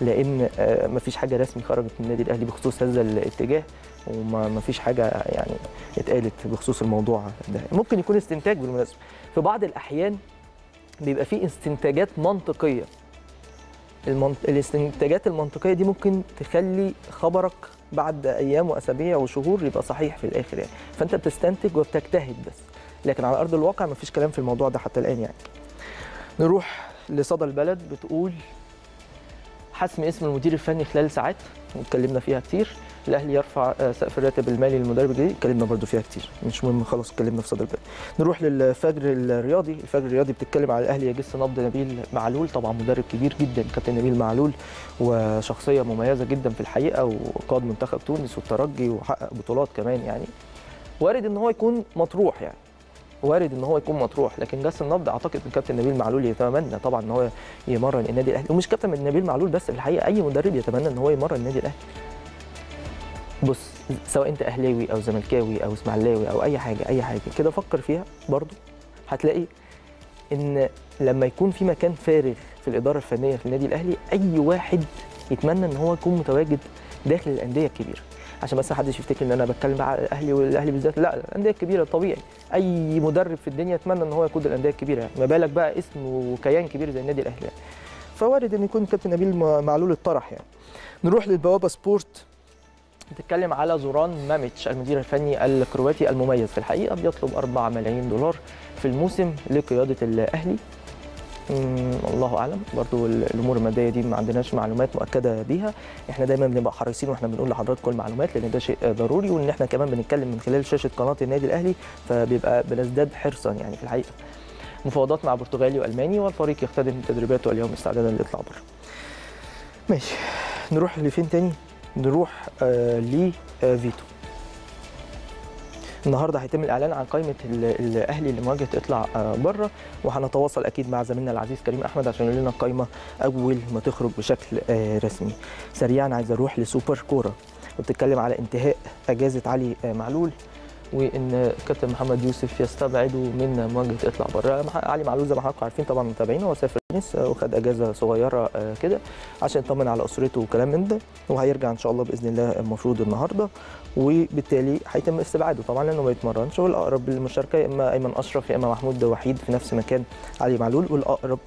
لان ما فيش حاجه رسمي خرجت من النادي الاهلي بخصوص هذا الاتجاه، وما فيش حاجه يعني اتقالت بخصوص الموضوع ده. ممكن يكون استنتاج بالمناسبه، في بعض الاحيان بيبقى في استنتاجات منطقيه. المنط... الاستنتاجات المنطقيه دي ممكن تخلي خبرك بعد ايام واسابيع وشهور يبقى صحيح في الاخر يعني، فانت بتستنتج وبتجتهد بس، لكن على ارض الواقع ما فيش كلام في الموضوع ده حتى الان يعني. نروح لصدى البلد، بتقول حسم اسم المدير الفني خلال ساعات، واتكلمنا فيها كتير. الاهلي يرفع سقف الراتب المالي للمدرب الجديد، اتكلمنا برضو فيها كتير، مش مهم خلاص اتكلمنا في صدى البلد. نروح للفجر الرياضي، الفجر الرياضي بتتكلم على الاهلي يجس نبض نبيل معلول، طبعا مدرب كبير جدا كابتن نبيل معلول، وشخصيه مميزه جدا في الحقيقه، وقاد منتخب تونس والترجي وحقق بطولات كمان يعني. وارد ان هو يكون مطروح يعني، وارد ان هو يكون مطروح، لكن جس النبض اعتقد ان كابتن نبيل معلول يتمنى طبعا ان هو يمرن النادي الاهلي، ومش كابتن نبيل معلول بس في الحقيقه، اي مدرب يتمنى ان هو يمرن النادي الاهلي. بص سواء انت اهلاوي او زملكاوي او اسماعيلاوي او اي حاجه، اي حاجه كده فكر فيها برضو، هتلاقي ان لما يكون في مكان فارغ في الاداره الفنيه في النادي الاهلي، اي واحد يتمنى ان هو يكون متواجد داخل الانديه الكبيره، عشان بس محدش يفتكر ان انا بتكلم على الاهلي والاهلي بالذات، لا الانديه الكبيره طبيعي اي مدرب في الدنيا يتمنى ان هو يقود الانديه الكبيره، ما بالك بقى اسم وكيان كبير زي النادي الاهلي يعني. فوارد ان يكون كابتن نبيل معلول الطرح يعني. نروح للبوابه سبورت، بتتكلم على زوران مامتش المدير الفني الكرواتي المميز في الحقيقه، بيطلب أربعة ملايين دولار في الموسم لقياده الاهلي. الله اعلم برضو، الامور الماديه دي ما عندناش معلومات مؤكده بيها، احنا دايما بنبقى حريصين واحنا بنقول لحضراتكم المعلومات لان ده شيء ضروري، وان احنا كمان بنتكلم من خلال شاشه قناه النادي الاهلي فبيبقى بنزداد حرصا يعني في الحقيقه. مفاوضات مع برتغالي والماني، والفريق يختتم تدريباته اليوم استعدادا للاطلاع بره. ماشي، نروح لفين تاني؟ نروح آه لفيتو. النهارده هيتم الاعلان عن قائمه الاهلي لمواجهه اطلع آه بره، وهنتواصل اكيد مع زميلنا العزيز كريم احمد عشان يقول لنا القائمه اول ما تخرج بشكل آه رسمي. سريعا عايز اروح لسوبر كوره، وبتتكلم على انتهاء اجازه علي آه معلول، وان كابتن محمد يوسف يستبعده من مواجهه اطلع بره. علي معلول زي ما حضراتكم عارفين طبعا متابعينه، هو سافر تونس وخد اجازه صغيره كده عشان يطمن على اسرته وكلام من ده، وهيرجع ان شاء الله باذن الله المفروض النهارده، وبالتالي هيتم استبعاده طبعا لانه ما يتمرنش. والاقرب للمشاركه يا اما ايمن اشرف يا اما محمود وحيد في نفس مكان علي معلول، والاقرب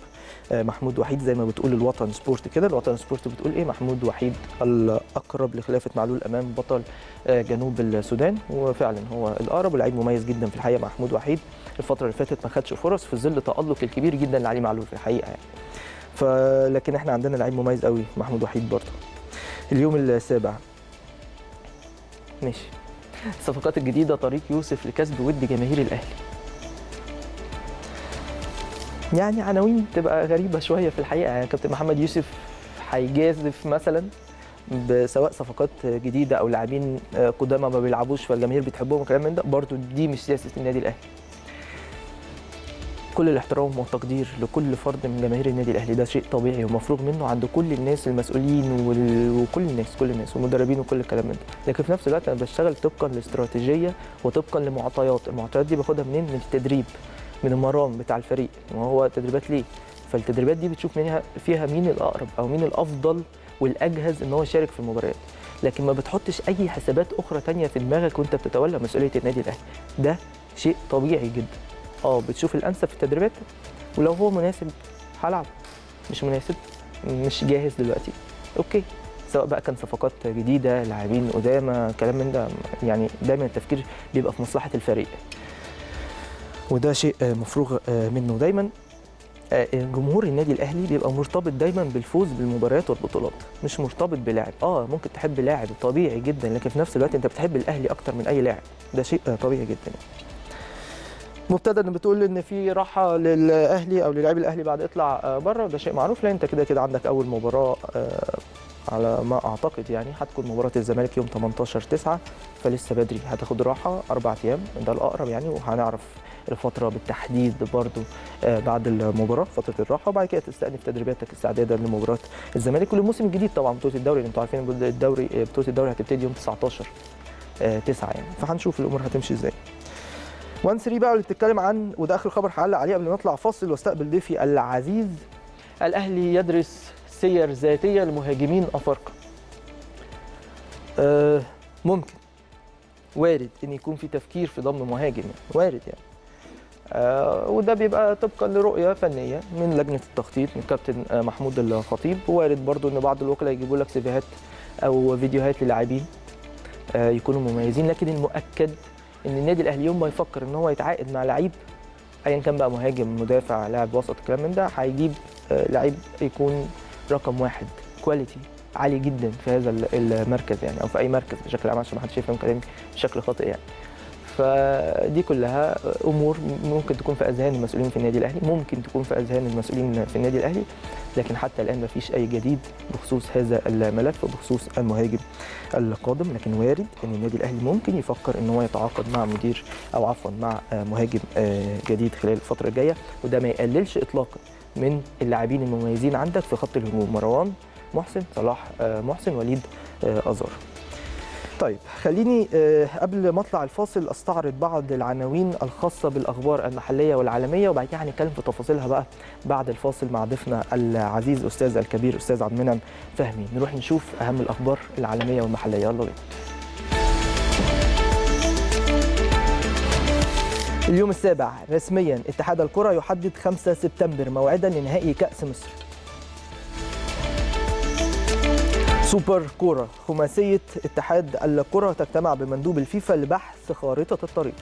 محمود وحيد زي ما بتقول الوطن سبورت كده، الوطن سبورت بتقول ايه؟ محمود وحيد الاقرب لخلافه معلول امام بطل جنوب السودان، وفعلا هو الاقرب، ولاعيب مميز جدا في الحقيقه محمود وحيد، الفتره اللي فاتت ما خدش فرص في ظل التالق الكبير جدا لعلي معلول في الحقيقه يعني. فلكن احنا عندنا لعيب مميز قوي محمود وحيد برضه. اليوم السابع ماشي، الصفقات الجديده، طريق يوسف لكسب ود جماهير الاهلي. يعني عناوين تبقى غريبه شويه في الحقيقه يعني، كابتن محمد يوسف هيجازف مثلا بسواء صفقات جديده او لاعبين قدامى ما بيلعبوش فالجماهير بتحبهم وكلام من ده، برضه دي مش سياسه النادي الاهلي. كل الاحترام والتقدير لكل فرد من جماهير النادي الاهلي، ده شيء طبيعي ومفروغ منه عند كل الناس، المسؤولين وال... وكل الناس كل الناس والمدربين وكل الكلام ده، لكن في نفس الوقت انا بشتغل طبقا لاستراتيجيه وطبقا لمعطيات، المعطيات دي باخدها منين؟ من التدريب، من المرام بتاع الفريق، وهو تدريبات ليه؟ فالتدريبات دي بتشوف منها فيها مين الاقرب او مين الافضل والاجهز ان هو يشارك في المباريات، لكن ما بتحطش اي حسابات اخرى ثانيه في دماغك وانت بتتولى مسؤوليه النادي الاهلي. ده شيء طبيعي جدا. اه بتشوف الانسب في التدريبات، ولو هو مناسب هلعب، مش مناسب مش جاهز دلوقتي اوكي، سواء بقى كان صفقات جديده لاعبين قدامى كلام من ده، يعني دايما التفكير بيبقى في مصلحه الفريق وده شيء مفروغ منه. دايما جمهور النادي الاهلي بيبقى مرتبط دايما بالفوز بالمباريات والبطولات، مش مرتبط بلاعب. اه ممكن تحب لاعب طبيعي جدا، لكن في نفس الوقت انت بتحب الاهلي اكتر من اي لاعب، ده شيء طبيعي جدا. مبتدأ بتقول ان في راحه للاهلي او للاعب الاهلي بعد اطلع بره، ده شيء معروف. لا انت كده كده عندك اول مباراه على ما اعتقد يعني هتكون مباراه الزمالك يوم تمنتاشر تسعة، فلسه بدري، هتاخد راحه اربع ايام ده الاقرب يعني، وهنعرف الفتره بالتحديد برضو بعد المباراه فتره الراحه، وبعد كده تستأنف تدريباتك الاستعداديه لمباراه الزمالك والموسم الجديد. طبعا بطوله الدوري اللي انتم عارفين الدوري بطوله الدوري هتبتدي يوم تسعتاشر تسعة يعني، فهنشوف الامور هتمشي ازاي. وان ثلاثة بقى اللي بتتكلم عن، وده اخر خبر هعلق عليه قبل ما نطلع فاصل واستقبل ضيفي العزيز. الاهلي يدرس سير ذاتيه لمهاجمين افارقه. أه ممكن وارد ان يكون في تفكير في ضم مهاجم، وارد يعني. آه وده بيبقى طبقا لرؤيه فنيه من لجنه التخطيط من كابتن آه محمود الخطيب، وارد برضو ان بعض الوكلاء يجيبوا لك سيفيهات او فيديوهات للاعبين آه يكونوا مميزين، لكن المؤكد ان النادي الاهلي يوم ما يفكر ان هو يتعاقد مع لعيب ايا كان بقى مهاجم مدافع لاعب وسط الكلام من ده، هيجيب آه لعيب يكون رقم واحد كواليتي عالي جدا في هذا المركز يعني، او في اي مركز بشكل عام عشان ما حدش يفهم كلامي بشكل خاطئ يعني. فدي كلها امور ممكن تكون في اذهان المسؤولين في النادي الاهلي، ممكن تكون في اذهان المسؤولين في النادي الاهلي، لكن حتى الان ما فيش اي جديد بخصوص هذا الملف وبخصوص المهاجم القادم، لكن وارد ان النادي الاهلي ممكن يفكر ان هو يتعاقد مع مدير او عفوا مع مهاجم جديد خلال الفتره الجايه، وده ما يقللش اطلاقا من اللاعبين المميزين عندك في خط الهجوم مروان محسن، صلاح محسن، وليد ازار. طيب خليني قبل ما اطلع الفاصل استعرض بعض العناوين الخاصه بالاخبار المحليه والعالميه، وبعد كده هنتكلم في تفاصيلها بقى بعد الفاصل مع ضيفنا العزيز استاذ الكبير استاذ عبد المنعم فهمي. نروح نشوف اهم الاخبار العالميه والمحليه، يلا بينا. اليوم السابع رسميا اتحاد الكره يحدد خمسة سبتمبر موعدا لنهائي كاس مصر. سوبر كورة خماسية اتحاد الكرة تجتمع بمندوب الفيفا لبحث خارطة الطريق.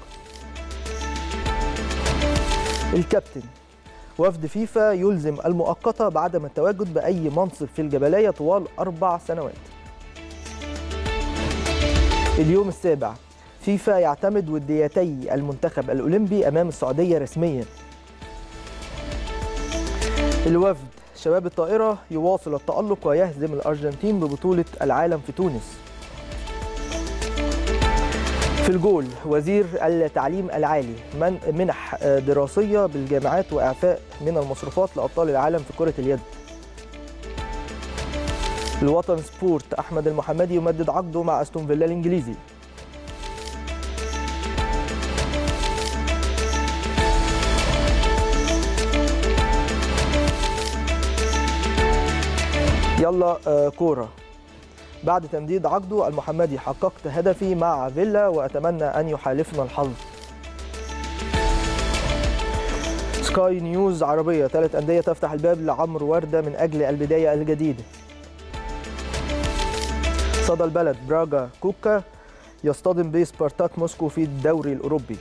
الكابتن وفد فيفا يلزم المؤقتة بعدم التواجد بأي منصب في الجبلية طوال أربع سنوات. اليوم السابع فيفا يعتمد وديتي المنتخب الأولمبي أمام السعودية رسميا. الوفد شباب الطائرة يواصل التألق ويهزم الأرجنتين ببطولة العالم في تونس. في الجول وزير التعليم العالي من منح دراسية بالجامعات وإعفاء من المصروفات لأبطال العالم في كرة اليد. الوطن سبورت أحمد المحمدي يمدد عقده مع أستون فيلا الإنجليزي. يلا كورة. بعد تمديد عقده المحمدي حققت هدفي مع فيلا وأتمنى أن يحالفنا الحظ. سكاي نيوز عربية ثلاث أندية تفتح الباب لعمرو وردة من أجل البداية الجديدة. صدى البلد براغا كوكا يصطدم بسبارتاك موسكو في الدوري الأوروبي.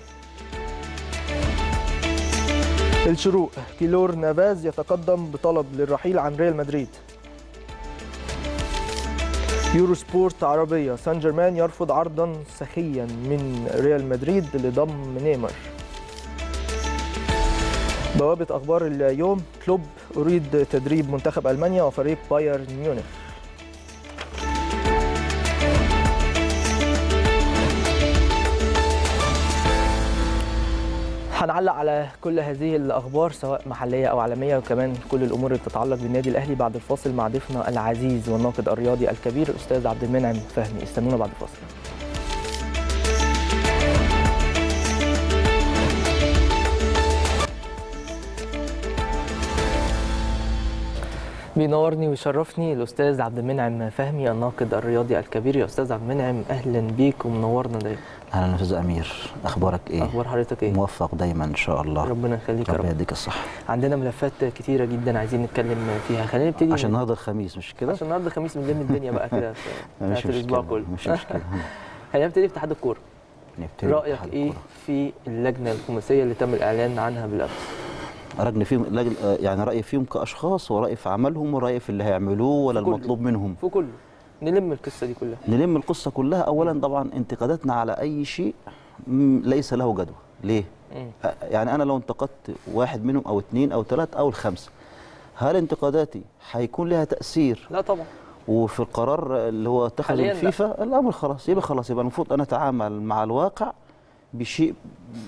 الشروق كيلور نافاز يتقدم بطلب للرحيل عن ريال مدريد. يورو سبورت عربية سان جيرمان يرفض عرضا سخيا من ريال مدريد لضم نيمار. بوابة أخبار اليوم كلوب أريد تدريب منتخب ألمانيا وفريق بايرن ميونخ. هنعلق على كل هذه الأخبار سواء محلية أو عالمية، وكمان كل الأمور اللي بتتعلق بالنادي الأهلي بعد الفاصل مع ضيفنا العزيز والناقد الرياضي الكبير الأستاذ عبد المنعم فهمي. استنونا بعد الفاصل. بينورني ويشرفني الاستاذ عبد المنعم فهمي الناقد الرياضي الكبير. يا استاذ عبد المنعم اهلا بيك ومنورنا دايما. اهلا يا استاذ امير، اخبارك ايه؟ اخبار حضرتك ايه؟ موفق دايما ان شاء الله، ربنا يخليك يا رب، ربنا يديك الصحه. عندنا ملفات كتيره جدا عايزين نتكلم فيها، خلينا نبتدي عشان النهارده الخميس مش كده؟ عشان النهارده الخميس بنلم الدنيا بقى كده في الاسبوع كله، مش مشكله. خلينا نبتدي باتحاد الكوره. رايك ايه في اللجنه الخماسيه اللي تم الاعلان عنها بالامس؟ رجل فيهم لجل يعني رايي فيهم كاشخاص ورايي في عملهم ورايي في اللي هيعملوه ولا المطلوب منهم في كله. نلم القصه دي كلها، نلم القصه كلها. اولا طبعا انتقاداتنا على اي شيء ليس له جدوى. ليه؟ مم. يعني انا لو انتقدت واحد منهم او اثنين او ثلاثه او الخمسه، هل انتقاداتي هيكون لها تاثير؟ لا طبعا. وفي القرار اللي هو اتخذ الفيفا الامر خلاص، يبقى خلاص يبقى المفروض انا اتعامل مع الواقع بشيء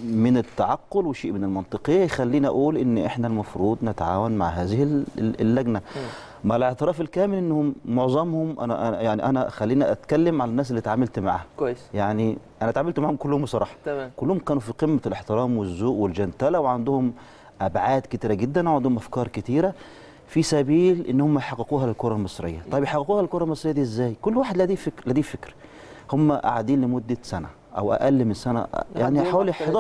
من التعقل وشيء من المنطقيه يخلينا اقول ان احنا المفروض نتعاون مع هذه اللجنه. م. مع الاعتراف الكامل انهم معظمهم انا يعني انا خلينا اتكلم على الناس اللي تعاملت معاها كويس، يعني انا تعاملت معاهم كلهم بصراحه، تمام. كلهم كانوا في قمه الاحترام والذوق والجنتله، وعندهم ابعاد كتيره جدا وعندهم افكار كتيره في سبيل ان هم يحققوها للكره المصريه. طيب يحققوها للكره المصريه دي ازاي؟ كل واحد لديه فكر، لديه فكر. هم قاعدين لمده سنه او اقل من سنه، يعني حوالي احد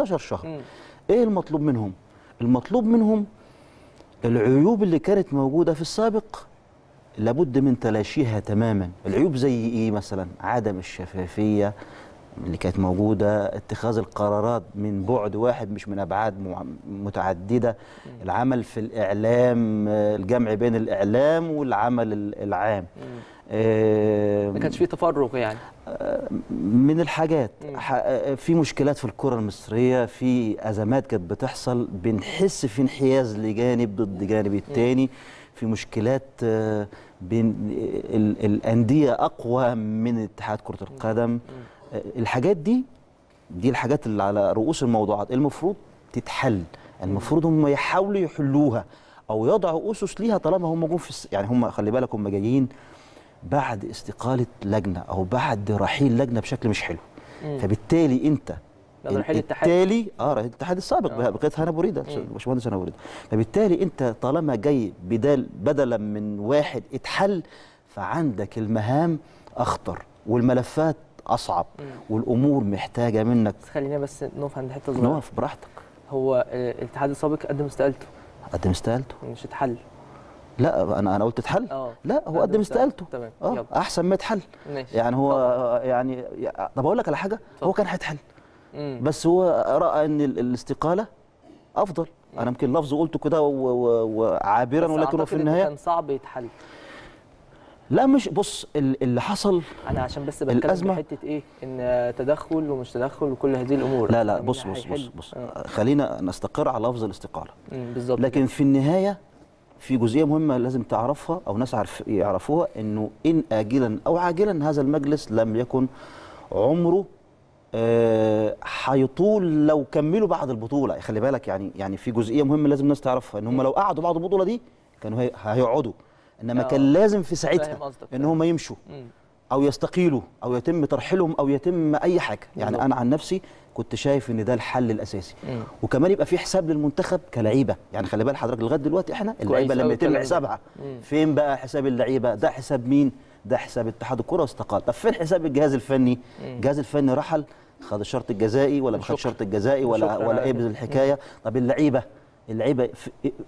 عشر شهر. مم. ايه المطلوب منهم؟ المطلوب منهم العيوب اللي كانت موجوده في السابق لابد من تلاشيها تماما. العيوب زي ايه مثلا؟ عدم الشفافيه اللي كانت موجوده، اتخاذ القرارات من بعد واحد مش من ابعاد متعدده، العمل في الاعلام، الجمع بين الاعلام والعمل العام. ما كانش في تفرق يعني من الحاجات. في مشكلات في الكره المصريه، في ازمات كانت بتحصل، بنحس في انحياز لجانب ضد جانب الثاني، في مشكلات بين الانديه اقوى من اتحاد كره القدم. الحاجات دي دي الحاجات اللي على رؤوس الموضوعات المفروض تتحل، المفروض هم يحاولوا يحلوها او يضعوا اسس ليها، طالما هم جم في يعني هم خلي بالك هم جايين بعد استقاله لجنه او بعد رحيل لجنه بشكل مش حلو. مم. فبالتالي انت بالتالي اه رحيل الاتحاد السابق آه. بقيت هنا بريده باشمهندس هنا بريده، فبالتالي انت طالما جاي بدل بدلا من واحد اتحل، فعندك المهام اخطر والملفات اصعب والامور محتاجه منك. خلينا بس نقف عند حته صغيره. نقف براحتك. هو الاتحاد السابق قدم استقالته. قدم استقالته؟ مش اتحل. لا انا انا قلت اتحل. اه لا هو قدم استقالته. تمام. اه احسن ما يتحل. ماشي. يعني هو طبعا. يعني طب اقول لك على حاجه، طبعا. هو كان هيتحل بس هو راى ان الاستقاله افضل. مم. انا يمكن لفظ قلته كده وعابرا، ولكن في النهايه كان صعب يتحل. لا مش بص اللي حصل، انا عشان بس بتكلم في حته ايه ان تدخل ومش تدخل وكل هذه الامور. لا لا بص بص بص, بص. آه. خلينا نستقر على لفظ الاستقاله بالظبط، لكن في النهايه في جزئيه مهمه لازم تعرفها او ناس يعرفوها، انه ان اجلا او عاجلا هذا المجلس لم يكن عمره هيطول. آه لو كملوا بعد البطوله، خلي بالك يعني يعني في جزئيه مهمه لازم الناس تعرفها، ان هم لو قعدوا بعد البطوله دي كانوا هيقعدوا، انما كان لازم في ساعتها ان هم يمشوا او يستقيلوا او يتم ترحيلهم او يتم اي حاجه. يعني انا عن نفسي كنت شايف ان ده الحل الاساسي، وكمان يبقى في حساب للمنتخب كلعيبه. يعني خلي بال حضرتك لغايه دلوقتي احنا اللعيبه لما يتم حسابها فين بقى حساب اللعيبه؟ ده حساب مين؟ ده حساب اتحاد الكره واستقال. طب فين حساب الجهاز الفني؟ الجهاز الفني رحل، خد الشرط الجزائي ولا ما خدش الشرط الجزائي ولا ولا ايه الحكايه؟ طب اللعيبه اللعيبه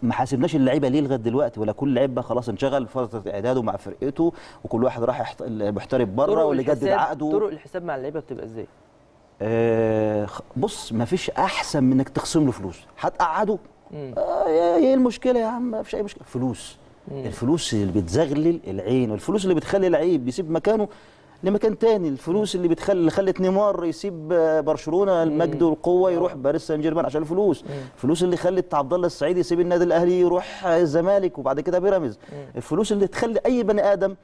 ما حاسبناش اللعيبه ليه لغايه دلوقتي؟ ولا كل لعيب بقى خلاص انشغل فتره اعداده مع فرقته وكل واحد راح محترف بره واللي جدد عقده. طرق الحساب مع اللعيبه بتبقى ازاي؟ آه بص ما فيش احسن من انك تخصم له فلوس. هتقعده آه ايه المشكله يا عم؟ ما فيش اي مشكله. فلوس. مم. الفلوس اللي بتزغلل العين، والفلوس اللي بتخلي لعيب يسيب مكانه لمكان تاني، الفلوس اللي بتخلي خلت نيمار يسيب برشلونه المجد والقوه يروح باريس سان جيرمان عشان الفلوس، الفلوس اللي خلت عبد الله السعيد يسيب النادي الاهلي يروح الزمالك وبعد كده بيراميدز، الفلوس اللي تخلي اي بني ادم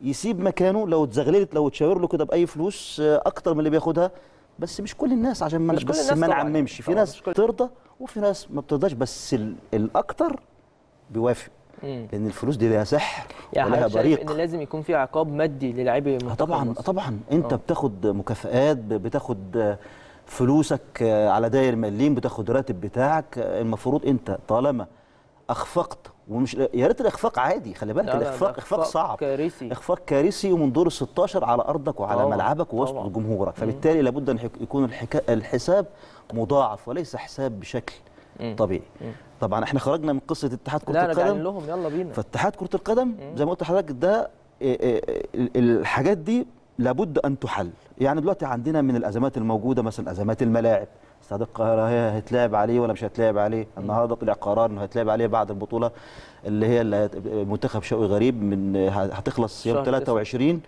يسيب مكانه لو اتزغللت لو اتشاور له كده باي فلوس اكتر من اللي بياخدها. بس مش كل الناس، عشان ما بس ما نعممش، في ناس بترضى وفي ناس ما بترضاش، بس الاكتر بيوافق لان الفلوس دي لها سحر ولها بريق. ان لازم يكون في عقاب مادي للاعيبه. طبعا طبعا انت أوه. بتاخد مكافآت، بتاخد فلوسك على داير مليم، بتاخد راتب بتاعك. المفروض انت طالما اخفقت ومش يا ريت الاخفاق عادي، خلي بالك الاخفاق اخفاق صعب، كارثي، اخفاق كارثي ومن دور الستاشر على ارضك وعلى طبعا. ملعبك ووسط جمهورك، فبالتالي لابد ان يكون الحكا... الحساب مضاعف وليس حساب بشكل مم. طبيعي. مم. طبعا احنا خرجنا من قصه اتحاد كره القدم، لا لهم يلا بينا، فاتحاد كره القدم زي ما قلت لحضرتك ده الحاجات دي لابد ان تحل. يعني دلوقتي عندنا من الازمات الموجوده مثلا ازمات الملاعب، استاد القاهره هي هيتلعب عليه ولا مش هيتلعب عليه؟ النهارده طلع قرار انه هيتلعب عليه بعد البطوله اللي هي المنتخب شوقي غريب من هتخلص يوم ثلاثة وعشرين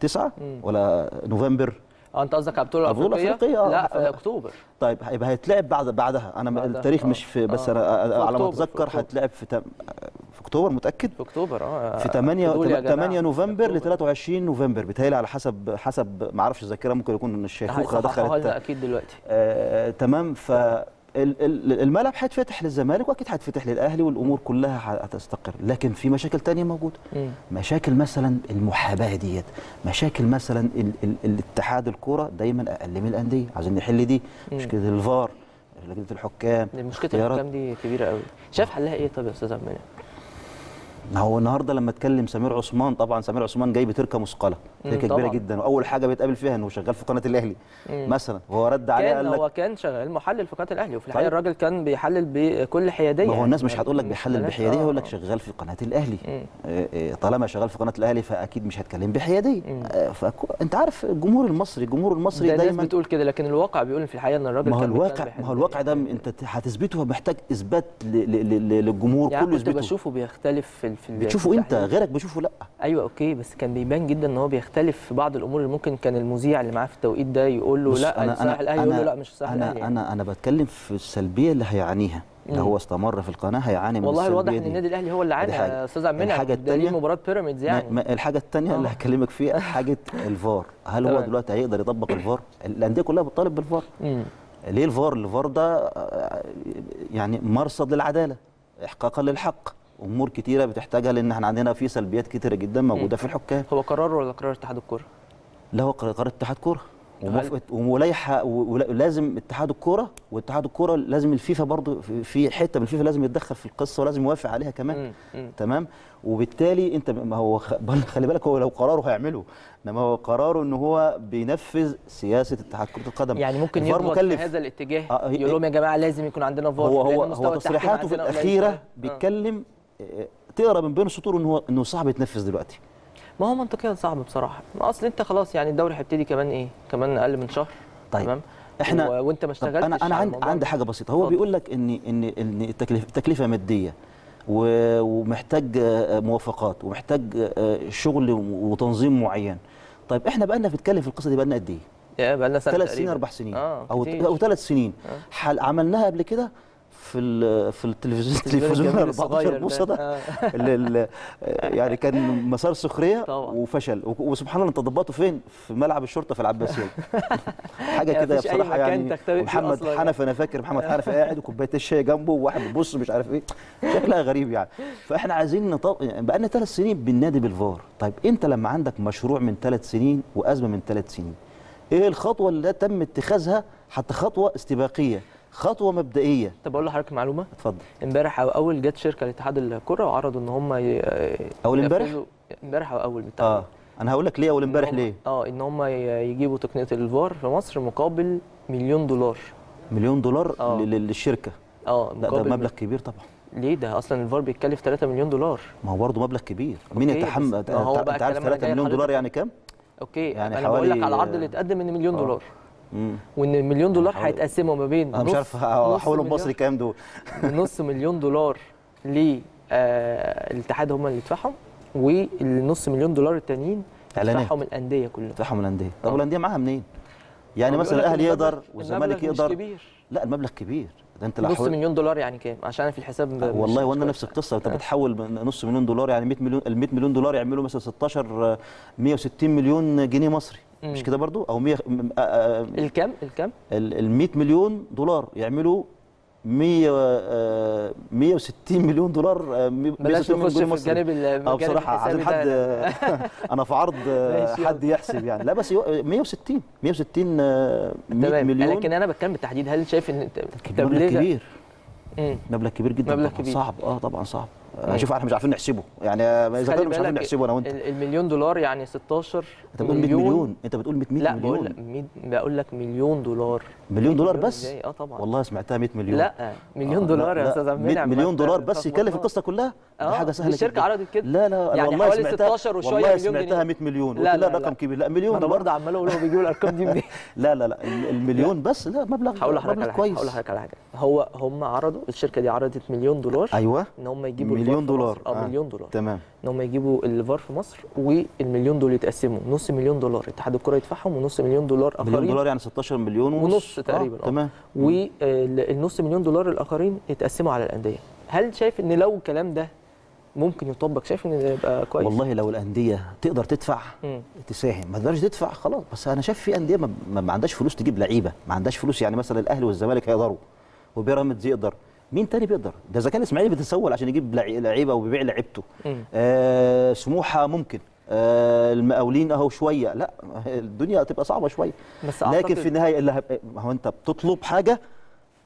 تسعة ولا نوفمبر؟ اه انت قصدك على البطوله الافريقيه؟ لا في اكتوبر. طيب هيبقى هيتلعب بعد بعدها، انا بعدها. التاريخ أوه. مش في بس أوه. انا على ما اتذكر هيتلعب في تم... في اكتوبر، متاكد؟ في اكتوبر اه في تمانية نوفمبر ل تلاتة وعشرين نوفمبر، بيتهيألي على حسب حسب ما اعرفش الذاكره، ممكن يكون الشيخوخه دخلت اكيد دلوقتي آه، تمام. ف الملعب هيتفتح للزمالك واكيد هيتفتح للاهلي والامور كلها هتستقر، لكن في مشاكل تانية موجوده، مشاكل مثلا المحاباه ديت، مشاكل مثلا ال ال الاتحاد الكوره دايما اقل من الانديه، عايزين نحل دي مشكله الفار، لجنه الحكام، مشكله الحكام دي كبيره قوي، شايف حلها ايه؟ طب يا استاذ عبد المنعم، هو النهارده لما اتكلم سمير عثمان، طبعا سمير عثمان جاي بتركه مثقله، تركه كبيره جدا، واول حاجه بيتقابل فيها انه شغال في قناه الاهلي مم. مثلا، وهو رد عليه قال لك هو كان شغال محلل في قناه الاهلي، وفي الحقيقه الراجل كان بيحلل بكل حياديه. ما هو الناس مش هتقول لك بيحلل بحياديه، يقول لك شغال في قناه الاهلي، طالما شغال في قناه الاهلي فاكيد مش هتكلم بحياديه. فانت عارف الجمهور المصري، الجمهور المصري دايما الناس بتقول كده، لكن الواقع بيقول في الحقيقه ان الراجل كان الواقع ما هو الواقع ده انت هتثبته، محتاج اثبات للجمهور كله يثبته. بشوفه بيختلف، بتشوفه انت غيرك بشوفه لا. ايوه اوكي، بس كان بيبان جدا ان هو بيختلف في بعض الامور اللي ممكن كان المذيع اللي معاه في التوقيت ده يقول له لا الساحل الاهلي، يقول له لا مش الساحل الاهلي. انا انا انا بتكلم في السلبيه اللي هيعانيها، لو هو استمر في القناه هيعاني من السلبيه. والله الواضح ان النادي الاهلي هو اللي عانى يا استاذ عبد المنعم، دليل مباراه بيراميدز يعني. الحاجه الثانيه اللي هكلمك فيها حاجه الفار، هل هو دلوقتي هيقدر يطبق الفار؟ الانديه كلها بتطالب بالفار. ليه الفار؟ الفار ده يعني مرصد للعداله، احقاقا للحق، امور كتيره بتحتاجها، لان احنا عندنا في سلبيات كتيره جدا موجوده في الحكام. هو قرار ولا قرار اتحاد الكوره؟ لا هو قرار اتحاد كوره وموافقه وملايحه، ولازم اتحاد الكوره واتحاد الكوره لازم الفيفا برضو في حته من الفيفا لازم يتدخل في القصه ولازم يوافق عليها كمان. مم. تمام. وبالتالي انت ما هو خلي بالك، هو لو قراره هيعمله، انما هو قراره ان هو بينفذ سياسه اتحاد كره القدم، يعني ممكن يضغط في هذا الاتجاه آه، يقول لهم يا جماعه لازم يكون عندنا فار. هو هو, هو تصريحاته في الاخيره آه. بيتكلم تقرا من بين السطور ان هو انه صعب يتنفذ دلوقتي. ما هو منطقيا صعب بصراحه، ما اصل انت خلاص يعني الدوري هيبتدي كمان ايه؟ كمان اقل من شهر. طيب تمام؟ احنا و... وانت ما اشتغلتش. انا انا عندي عند حاجه بسيطه، هو بيقول لك ان ان ان التكلفه تكلفه ماديه ومحتاج موافقات ومحتاج شغل وتنظيم معين. طيب احنا بقى لنا بنتكلم في القصه دي بقى لنا قد ايه؟ يا بقى لنا سنه ثلاث سنين اربع سنين آه، او او ثلاث سنين آه. عملناها قبل كده في في التلفزيون التلفزيون اربعتاشر بوصه ده يعني كان مسار سخريه وفشل، وسبحان الله انت ضبطته فين؟ في ملعب الشرطه في العباسيه حاجه كده بصراحه يعني. محمد حنفي، انا فاكر محمد حنفي قاعد وكوبايه الشاي جنبه وواحد بيبص مش عارف ايه، شكلها غريب يعني. فاحنا عايزين نطو... بقى لنا ثلاث سنين بننادي بالفار. طيب انت لما عندك مشروع من ثلاث سنين وازمه من ثلاث سنين، ايه الخطوه اللي تم اتخاذها؟ حتى خطوه استباقيه، خطوه مبدئيه. طب اقول لحضرتك معلومه؟ اتفضل. امبارح او اول جت شركه لاتحاد الكره وعرضوا ان هم ي... اول امبارح؟ امبارح او اول بالتحديد. اه انا هقول لك ليه اول امبارح هم... ليه؟ اه ان هم يجيبوا تقنيه الفار في مصر مقابل مليون دولار. مليون دولار آه. للشركه؟ اه ده مبلغ كبير طبعا. ليه ده اصلا الفار بيتكلف ثلاثة مليون دولار. ما هو برضه مبلغ كبير، مين يتحمل؟ انت عارف ثلاثة مليون دولار يعني كام؟ اوكي يعني انا حوالي... بقول لك على العرض اللي اتقدم من مليون آه. دولار. مم. وان المليون دولار هيتقسموا ما بين، انا مش عارف احولهم مصري كام دول نص مليون دولار للاتحاد هم اللي يدفعهم، والنص مليون دولار التانيين يدفعهم الانديه كلها، يدفعهم الانديه. طب والانديه معاها منين؟ يعني مثلا الاهلي يقدر والزمالك يقدر. كبير. لا المبلغ كبير ده، انت نص مليون دولار يعني كام؟ عشان في الحساب آه والله وانا نفس القصه، انت بتحول نص مليون دولار يعني مية مليون، ال مية مليون دولار يعملوا مثلا ستاشر مية وستين مليون جنيه مصري، مش كده برضو؟ او مية الكم الكم ال مية مليون دولار يعملوا مية وستين مليون دولار. بلاش نخش في الجانب اه بصراحه عايزين حد انا في عرض حد يحسب يعني. لا بس مية وستين مية وستين مليون. لكن انا بتكلم بالتحديد، هل شايف ان التبليغ كبير؟ مبلغ كبير جدا، مبلغ كبير صعب. اه طبعا صعب. شوف احنا مش عارفين نحسبه، يعني اذا كنا مش عارفين نحسبه انا وانت. المليون دولار يعني ستاشر. انت بتقول مية مليون، انت بتقول مية مليون. لا بقول لك بقول لك مليون دولار. مليون دولار بس؟ اه طبعا والله سمعتها مية مليون. لا مليون دولار يا استاذ عبد المنعم، مليون دولار بس يكلف القصه كلها. اه حاجه سهله. الشركه عرضت كده. لا لا يعني حوالي ستاشر وشويه مليون جنيه. والله سمعتها مية مليون. لا لا رقم كبير. لا مليون انا برضه عمال اقول هو بيجيبوا الارقام دي منين؟ لا لا لا المليون بس. لا مبلغ هقول لحضرتك كويس. هقول لحضرتك على حاجه، هو هم عرضوا، الشركه دي عرضت مليون دولار. ايوه ان هم يجيبوا مليون دولار. اه مليون دولار تمام، ان هم يجيبوا الفار في مصر، والمليون دول يتقسموا نص مليون دولار اتحاد الكره يدفعهم، ونص مليون دولار اخرين. مليون دولار يعني ستاشر مليون ونص تقريبا. اه تمام. والنص مليون دولار الاخرين يتقسموا على الانديه. هل شايف ان لو الكلام ده ممكن يطبق، شايف ان ده يبقى كويس؟ والله لو الانديه تقدر تدفع م. تساهم، ما تقدرش تدفع خلاص. بس انا شايف في انديه ما, ما عندهاش فلوس تجيب لعيبه، ما عندهاش فلوس. يعني مثلا الاهلي والزمالك هيقدروا، وبيراميدز يقدر، مين تاني بيقدر؟ ده اذا كان الاسماعيلي بيتسول عشان يجيب لعيبه وبيبيع لعيبته. آه سموحه ممكن، آه المقاولين اهو شويه. لا الدنيا هتبقى صعبه شويه، لكن في النهايه اللي هو انت بتطلب حاجه.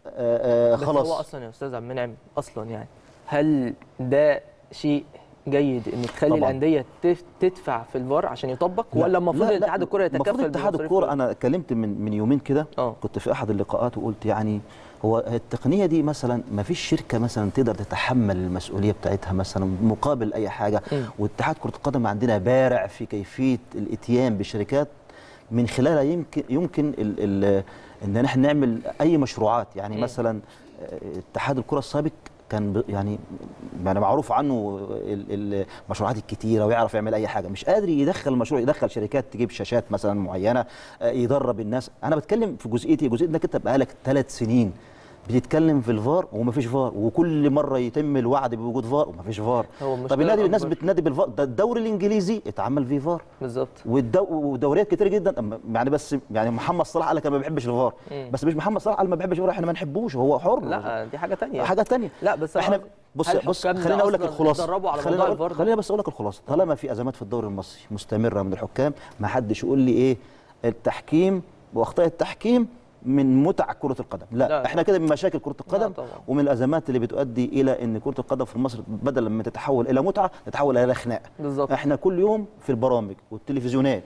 آه آه خلاص. هو اصلا يا استاذ عبد المنعم اصلا يعني هل ده شيء جيد ان تخلي الانديه تدفع في الفار عشان يطبق، ولا المفروض اتحاد الكره يتكفل؟ المفروض اتحاد الكره. انا اتكلمت من من يومين كده، كنت في احد اللقاءات وقلت يعني هو التقنيه دي مثلا ما فيش شركه مثلا تقدر تتحمل المسؤوليه بتاعتها مثلا مقابل اي حاجه. م. واتحاد كره القدم عندنا بارع في كيفيه الاتيان بشركات من خلالها يمكن يمكن ال ال ان احنا نعمل اي مشروعات. يعني م. مثلا اتحاد الكره السابق كان يعني يعني معروف عنه المشروعات الكتيره، ويعرف يعمل اي حاجه. مش قادر يدخل مشروع، يدخل شركات تجيب شاشات مثلا معينه، يدرب الناس. انا بتكلم في جزئيتي، جزئيه انك انت بقالك ثلاث سنين بتتكلم في الفار ومفيش فار، وكل مره يتم الوعد بوجود فار ومفيش فار. طب النادي الناس بتنادي بالفار. ده الدوري الانجليزي اتعمل فيه فار بالظبط، ودوريات كتير جدا. يعني بس يعني محمد صلاح قال لك انا ما بحبش الفار، بس مش محمد صلاح قال ما بحبش الفار، احنا ما نحبوش، هو حر. لا دي حاجه ثانيه، حاجه ثانيه. لا بس احنا بص بص خليني اقول لك الخلاصه، خليني خليني بس اقول لك الخلاصه. طالما في ازمات في الدوري المصري مستمره من الحكام، ما حدش يقول لي ايه التحكيم واخطاء التحكيم من متع كرة القدم. لا, لا احنا كده من مشاكل كرة القدم ومن الازمات اللي بتؤدي الى ان كرة القدم في مصر بدل ما تتحول الى متعة تتحول الى خناق. احنا كل يوم في البرامج والتلفزيونات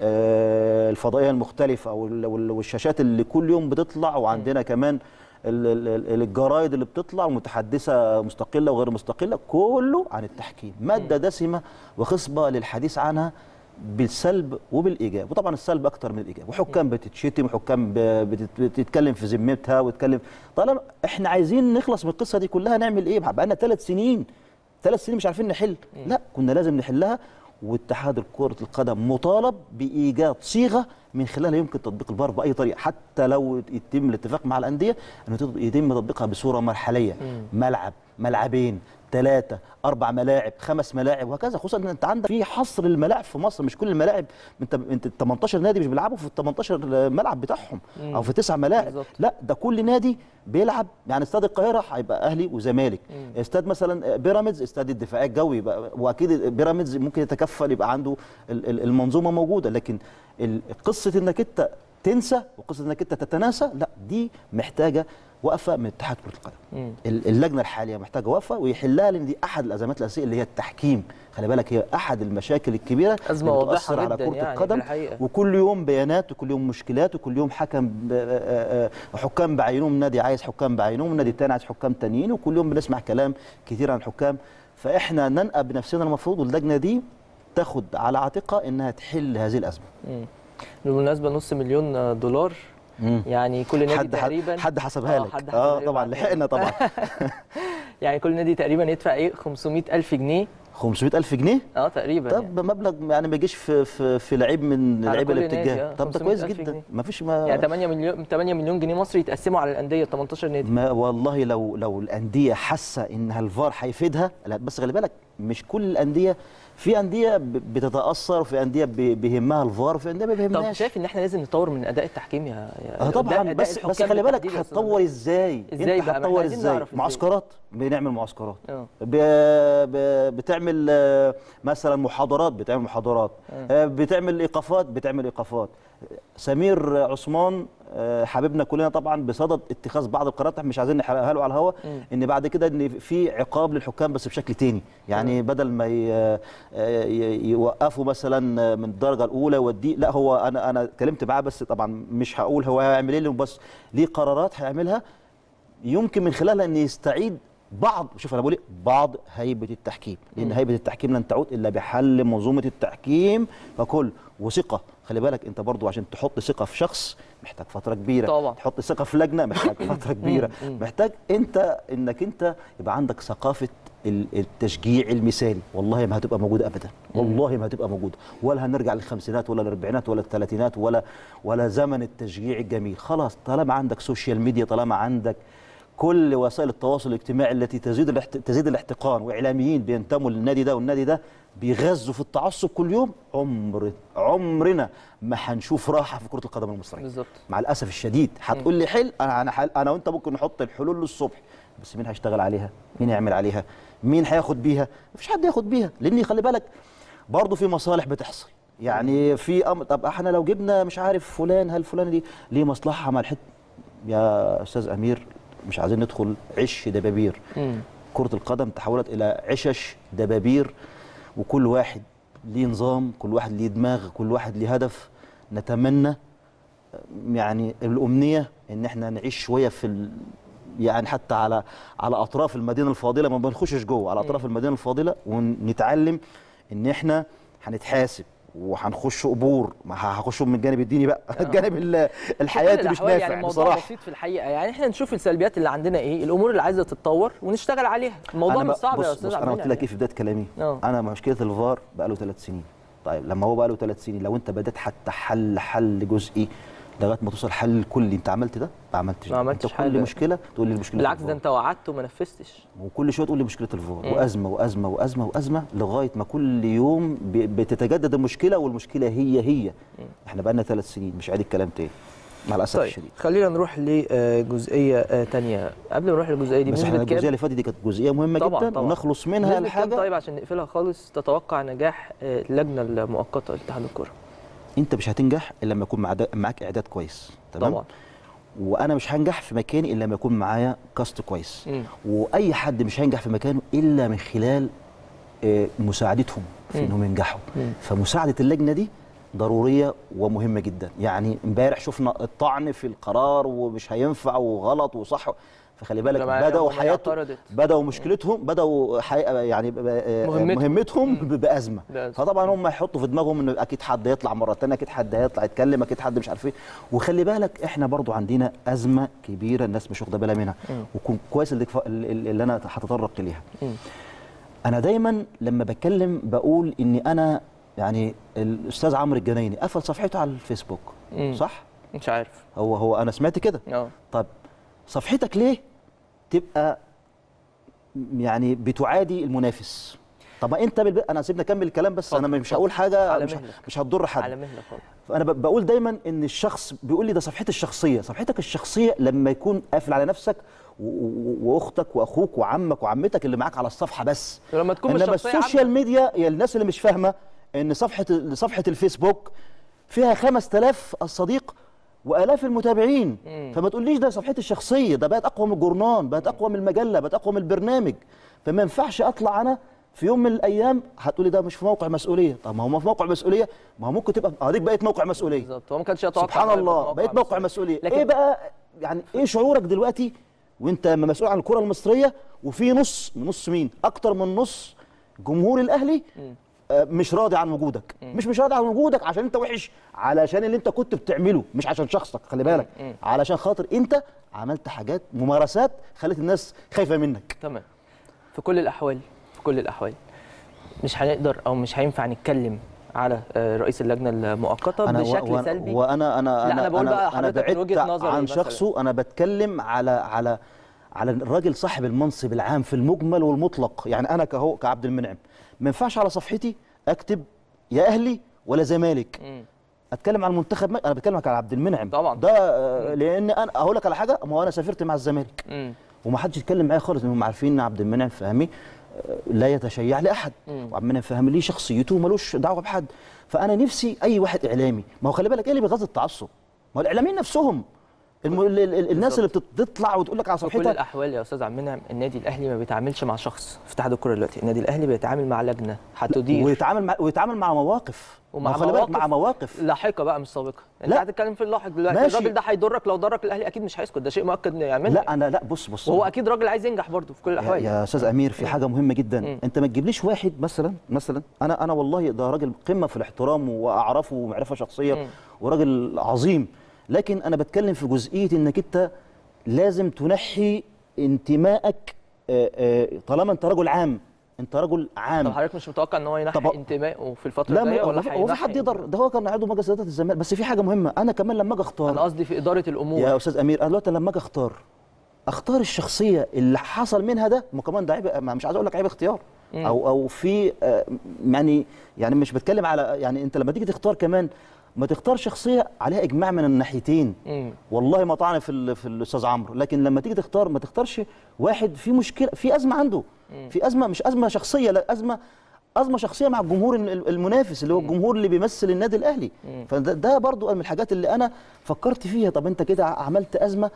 آه الفضائية المختلفة والشاشات اللي كل يوم بتطلع، وعندنا كمان الجرايد اللي بتطلع متحدثة مستقلة وغير مستقلة، كله عن التحكيم، مادة دسمة وخصبة للحديث عنها بالسلب وبالايجاب، وطبعا السلب اكتر من الايجاب، وحكام بتتشتم وحكام بتتكلم في ذمتها وتتكلم. طالما احنا عايزين نخلص من القصه دي كلها نعمل ايه؟ بقى لنا ثلاث سنين ثلاث سنين مش عارفين نحل. لا كنا لازم نحلها، واتحاد كرة القدم مطالب بايجاد صيغه من خلالها يمكن تطبيق الفار باي طريقه، حتى لو يتم الاتفاق مع الانديه انه يتم تطبيقها بصوره مرحليه، ملعب ملعبين ثلاثة أربع ملاعب خمس ملاعب وهكذا، خصوصا إن أنت عندك في حصر الملاعب في مصر. مش كل الملاعب، أنت أنت تمنتاشر نادي مش بيلعبوا في تمنتاشر ملعب بتاعهم مم. أو في تسع ملاعب بالزبط. لا ده كل نادي بيلعب، يعني استاد القاهرة هيبقى أهلي وزمالك، استاد مثلا بيراميدز استاد الدفاع الجوي بقى. وأكيد بيراميدز ممكن يتكفل، يبقى عنده المنظومة موجودة. لكن قصة إنك أنت تنسى وقصة إنك أنت تتناسى، لا دي محتاجة وقفه من اتحاد كره القدم. اللجنه الحاليه محتاجه وقفه ويحلها، لان دي احد الازمات الاساسيه اللي هي التحكيم. خلي بالك هي احد المشاكل الكبيره اللي بتاثر على كره يعني القدم، وكل يوم بيانات وكل يوم مشكلات وكل يوم حكم حكام بعينهم، نادي عايز حكام بعينهم، نادي تاني عايز حكام تانيين، وكل يوم بنسمع كلام كتير عن الحكام. فاحنا ننقى بنفسنا المفروض، واللجنه دي تاخد على عاتقها انها تحل هذه الازمه. امم بالمناسبه نص مليون دولار يعني كل نادي حد تقريبا حد حسبها لك. حد اه طبعا لحقنا طبعا. يعني كل نادي تقريبا يدفع ايه خمسمية الف جنيه. خمسمية الف جنيه اه تقريبا. طب يعني مبلغ يعني ما يجيش في في, في لعيب من اللعيبه اللي بتتجاب. طب ده كويس جدا، ما فيش ما يعني تمنية مليون تمنية مليون جنيه مصري يتقسموا على الانديه تمنتاشر نادي. ما والله لو لو الانديه حاسه انها الفار هيفيدها. لا بس خلي بالك مش كل الانديه، في انديه بتتاثر وفي انديه بيهمها الفار وفي انديه ما بيهمهاش. طب شايف ان احنا لازم نطور من اداء التحكيم يا اه طبعا. بس بس خلي بالك هتطور ازاي؟ ازاي بقى هتطور ازاي؟ معسكرات، بنعمل معسكرات، بتعمل مثلا محاضرات، بتعمل محاضرات، بتعمل ايقافات، بتعمل ايقافات. سمير عثمان حبيبنا كلنا طبعا بصدد اتخاذ بعض القرارات مش عايزين نحرقها له على الهواء، ان بعد كده ان في عقاب للحكام بس بشكل تاني، يعني بدل ما يوقفوا مثلا من الدرجه الاولى ودي، لا هو انا انا اتكلمت معاه بس طبعا مش هقول هو هيعمل ايه، بس ليه قرارات هيعملها يمكن من خلالها ان يستعيد بعض، شوف انا بقول بعض هيبه التحكيم، لان هيبه التحكيم لن تعود الا بحل منظومه التحكيم ككل وثقه. خلي بالك انت برضو عشان تحط ثقه في شخص محتاج فتره كبيره طبعا. تحط ثقه في لجنه محتاج فتره كبيره محتاج انت انك انت يبقى عندك ثقافه التشجيع المثالي. والله ما هتبقى موجوده ابدا، والله ما هتبقى موجوده، ولا هنرجع للخمسينات ولا الاربعينات ولا الثلاثينات ولا ولا زمن التشجيع الجميل. خلاص طالما عندك سوشيال ميديا، طالما عندك كل وسائل التواصل الاجتماعي التي تزيد تزيد الاحتقان، واعلاميين بينتموا للنادي ده والنادي ده بيغزوا في التعصب كل يوم، عمر عمرنا ما هنشوف راحه في كره القدم المصريه بالظبط مع الاسف الشديد. هتقول لي حل، انا انا انا وانت ممكن نحط الحلول للصبح، بس مين هيشتغل عليها؟ مين يعمل عليها؟ مين هياخد بيها؟ مفيش حد ياخد بيها، لان خلي بالك برضه في مصالح بتحصل، يعني في امر. طب احنا لو جبنا مش عارف فلان، هل فلان دي ليه مصلحه مع الحته؟ يا استاذ امير مش عايزين ندخل عش دبابير. مم. كرة القدم تحولت إلى عشش دبابير، وكل واحد ليه نظام، كل واحد ليه دماغ، كل واحد ليه هدف. نتمنى يعني الأمنية إن احنا نعيش شوية في ال... يعني حتى على على أطراف المدينة الفاضلة، ما بنخشش جوه، على أطراف مم. المدينة الفاضلة، ونتعلم إن احنا هنتحاسب وهنخش قبور، ما هخشهم من الجانب الديني بقى الجانب الحياتي مش نافع يعني بصراحه. بسيط في الحقيقه، يعني احنا نشوف السلبيات اللي عندنا ايه، الامور اللي عايزه تتطور ونشتغل عليها. الموضوع مش صعب يا استاذ عبد المنعم. انا قلت لك ايه في بدايه كلامي، أوه. انا مشكله الفار بقى له ثلاث سنين. طيب لما هو بقى له ثلاث سنين، لو انت بدات حتى حل حل جزئي لغايه ما توصل حل كلي، انت عملت ده؟ ما عملتش. ما عملتش حاجه. كل مشكله تقول لي المشكله بالعكس، ده انت وعدت وما نفذتش، وكل شويه تقول لي مشكله الفار، وازمه وازمه وازمه وازمه، لغايه ما كل يوم بتتجدد المشكله، والمشكله هي هي. مم. احنا بقى لنا ثلاث سنين مش عادي الكلام تاني مع الاسف طيب. الشديد. خلينا نروح لجزئيه ثانيه قبل ما نروح للجزئيه دي. بس احنا الجزئيه اللي فاتت دي كانت جزئيه مهمه طبعًا جدا، طبعًا ونخلص منها الحاجه. طيب عشان نقفلها خالص، تتوقع نجاح اللجنه المؤقته لاتحاد الكره؟ انت مش هتنجح الا لما يكون معاك اعداد كويس، تمام؟ طبعا. وانا مش هنجح في مكاني الا لما يكون معايا كاست كويس. م. واي حد مش هينجح في مكانه الا من خلال مساعدتهم في م. انهم ينجحوا. م. فمساعده اللجنه دي ضروريه ومهمه جدا. يعني امبارح شفنا الطعن في القرار ومش هينفع وغلط وصح، فخلي بالك بداوا حياتهم، بداوا مشكلتهم، بداوا يعني مهمتهم, مهمتهم بازمه. فطبعا هم هيحطوا في دماغهم ان اكيد حد هيطلع مره ثانيه، اكيد حد هيطلع يتكلم، اكيد حد مش عارف ايه. وخلي بالك احنا برضو عندنا ازمه كبيره الناس مش واخده بالها منها، وكون كويس اللي, اللي انا هتطرق اليها. انا دايما لما بتكلم بقول ان انا يعني الاستاذ عمرو الجنايني قفل صفحته على الفيسبوك، صح؟ مش عارف هو هو انا سمعت كده. طب صفحتك ليه تبقى يعني بتعادي المنافس؟ طب انت بالب... انا سيبنا اكمل الكلام بس. طبعا. انا مش هقول حاجه مش, مش هتضر حد على مهلك. فانا بقول دايما ان الشخص بيقول لي ده صفحتي الشخصيه. صفحتك الشخصيه لما يكون قافل على نفسك واختك واخوك وعمك وعمتك اللي معاك على الصفحه بس، لما تكون انما السوشيال ميديا يا الناس اللي مش فاهمه ان صفحه صفحه الفيسبوك فيها خمسة آلاف الصديق والاف المتابعين. مم. فما تقوليش ده صفحتي الشخصيه، ده بقت اقوى من الجورنان، بقت اقوى من المجله، بقت اقوى من البرنامج. فما ينفعش اطلع انا في يوم من الايام هتقولي ده مش في موقع مسؤوليه. طب ما هو في موقع مسؤوليه، ما هو ممكن تبقى اديك بقيت موقع مسؤوليه. بالظبط، هو ما كانش يتوقع. سبحان الله، بقيت موقع مسؤوليه. لكن ايه بقى يعني ايه شعورك دلوقتي وانت مسؤول عن الكره المصريه وفي نص نص مين؟ اكتر من نص جمهور الاهلي مم. مش راضي عن وجودك. مم. مش مش راضي عن وجودك عشان انت وحش، علشان اللي انت كنت بتعمله، مش عشان شخصك. خلي بالك، مم. علشان خاطر انت عملت حاجات ممارسات خلت الناس خايفه منك. تمام. في كل الاحوال في كل الاحوال مش هنقدر او مش هينفع نتكلم على رئيس اللجنه المؤقته بشكل وأنا سلبي. وانا انا انا لا انا بقول بقى حضرتك من وجهه نظري عن شخصه مثلاً. انا بتكلم على على على الراجل صاحب المنصب العام في المجمل والمطلق. يعني انا كهو كعبد المنعم ما ينفعش على صفحتي اكتب يا اهلي ولا زمالك. مم. اتكلم عن المنتخب، ما... انا بتكلمك على عبد المنعم طبعا ده آه لان انا اقول لك على حاجه، ما هو انا سافرت مع الزمالك ومحدش يتكلم معايا خالص، لانهم عارفين ان عبد المنعم فهمي لا يتشيع لاحد، وعبد المنعم فهمي ليه شخصيته ملوش دعوه بحد. فانا نفسي اي واحد اعلامي، ما هو خلي بالك ايه اللي بيغذي التعصب؟ ما هو الاعلاميين نفسهم. الم... الناس اللي بتطلع وتقول لك على صفحتها. كل الاحوال يا استاذ عبد المنعم النادي الاهلي ما بيتعاملش مع شخص في اتحاد الكوره دلوقتي، النادي الاهلي بيتعامل مع لجنه هتدير ويتعامل مع ويتعامل مع مواقف ومع مواقف... مع مواقف لاحقه بقى مش سابقه. انت هتتكلم في اللاحق دلوقتي، الراجل ده هيضرك، لو ضرك الاهلي اكيد مش هيسكت، ده شيء مؤكد انه يعمله. لا انا لا بص بص هو اكيد راجل عايز ينجح برضه في كل الاحوال. يا استاذ امير في حاجه مهمه جدا، م. انت ما تجيبليش واحد مثلا مثلا انا انا والله ده راجل قمه في الاحترام واعرفه ومعرفه شخصيه م. وراجل عظيم، لكن أنا بتكلم في جزئية إنك أنت لازم تنحي انتمائك. طالما أنت رجل عام، أنت رجل عام. طب حضرتك مش متوقع إن هو ينحي انتمائه في الفترة الجاية ولا هينحي؟ هو في حد يقدر، ده هو كان عضو مجلس إدارة الزمالك. بس في حاجة مهمة، أنا كمان لما أجي أختار، أنا قصدي في إدارة الأمور يا أستاذ أمير، أنا دلوقتي لما أجي أختار أختار الشخصية اللي حصل منها ده، ما كمان ده عيب، مش عايز أقول لك عيب اختيار أو أو في يعني يعني مش بتكلم على يعني أنت لما تيجي تختار كمان ما تختار شخصيه عليها اجماع من الناحيتين. مم. والله ما طعن في في الاستاذ عمرو، لكن لما تيجي تختار ما تختارش واحد في مشكله، في ازمه عنده، مم. في ازمه، مش ازمه شخصيه، لا ازمه ازمه شخصيه مع الجمهور المنافس اللي هو الجمهور اللي بيمثل النادي الاهلي. مم. فده ده برضو من الحاجات اللي انا فكرت فيها. طب انت كده عملت ازمه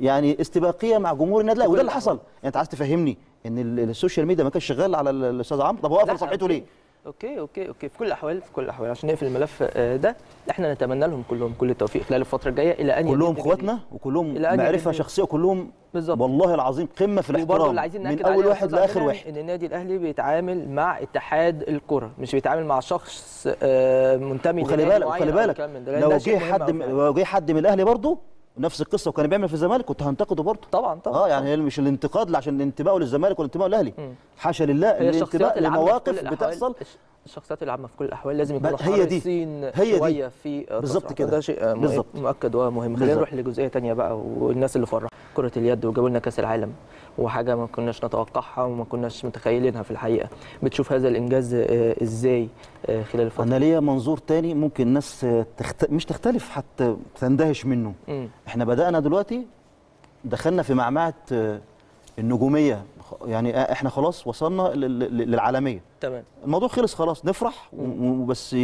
يعني استباقيه مع جمهور النادي الاهلي، وده اللي حصل. يعني انت عايز تفهمني ان السوشيال ميديا ما كانش شغال على الاستاذ عمرو؟ طب هو قفل صفحته ليه؟ اوكي اوكي اوكي في كل الاحوال، في كل الاحوال عشان نقفل الملف ده، احنا نتمنى لهم كلهم كل التوفيق خلال الفتره الجايه، الى ان كلهم اخواتنا وكلهم معرفه شخصيه وكلهم بالظبط والله العظيم قمه في الاحترام من اول واحد لاخر واحد. ان النادي الاهلي بيتعامل مع اتحاد الكره، مش بيتعامل مع شخص منتمي للنادي. وخلي بالك وخلي بالك لو جه حد لو جه حد من الاهلي برضه نفس القصه وكان بيعمل في الزمالك كنت هنتقده برضه طبعا طبعا. اه يعني مش الانتقاد عشان انتمائه للزمالك ولا انتمائه للاهلي، حاشا لله، الانتماء لمواقف بتحصل. الشخصيات العامه في كل الاحوال لازم يكونوا حريصين شويه في بالظبط كده، ده شيء مؤكد ومهم. خلينا نروح لجزئيه ثانيه بقى، والناس اللي فرحوا كره اليد وجابوا لنا كاس العالم، وحاجه ما كناش نتوقعها وما كناش متخيلينها في الحقيقه. بتشوف هذا الانجاز ازاي خلال الفتره؟ انا ليا منظور ثاني ممكن الناس تخت... مش تختلف حتى تندهش منه. م. احنا بدانا دلوقتي دخلنا في معمعه النجوميه، يعني احنا خلاص وصلنا للعالميه. تمام. الموضوع خلص خلاص، نفرح وبس.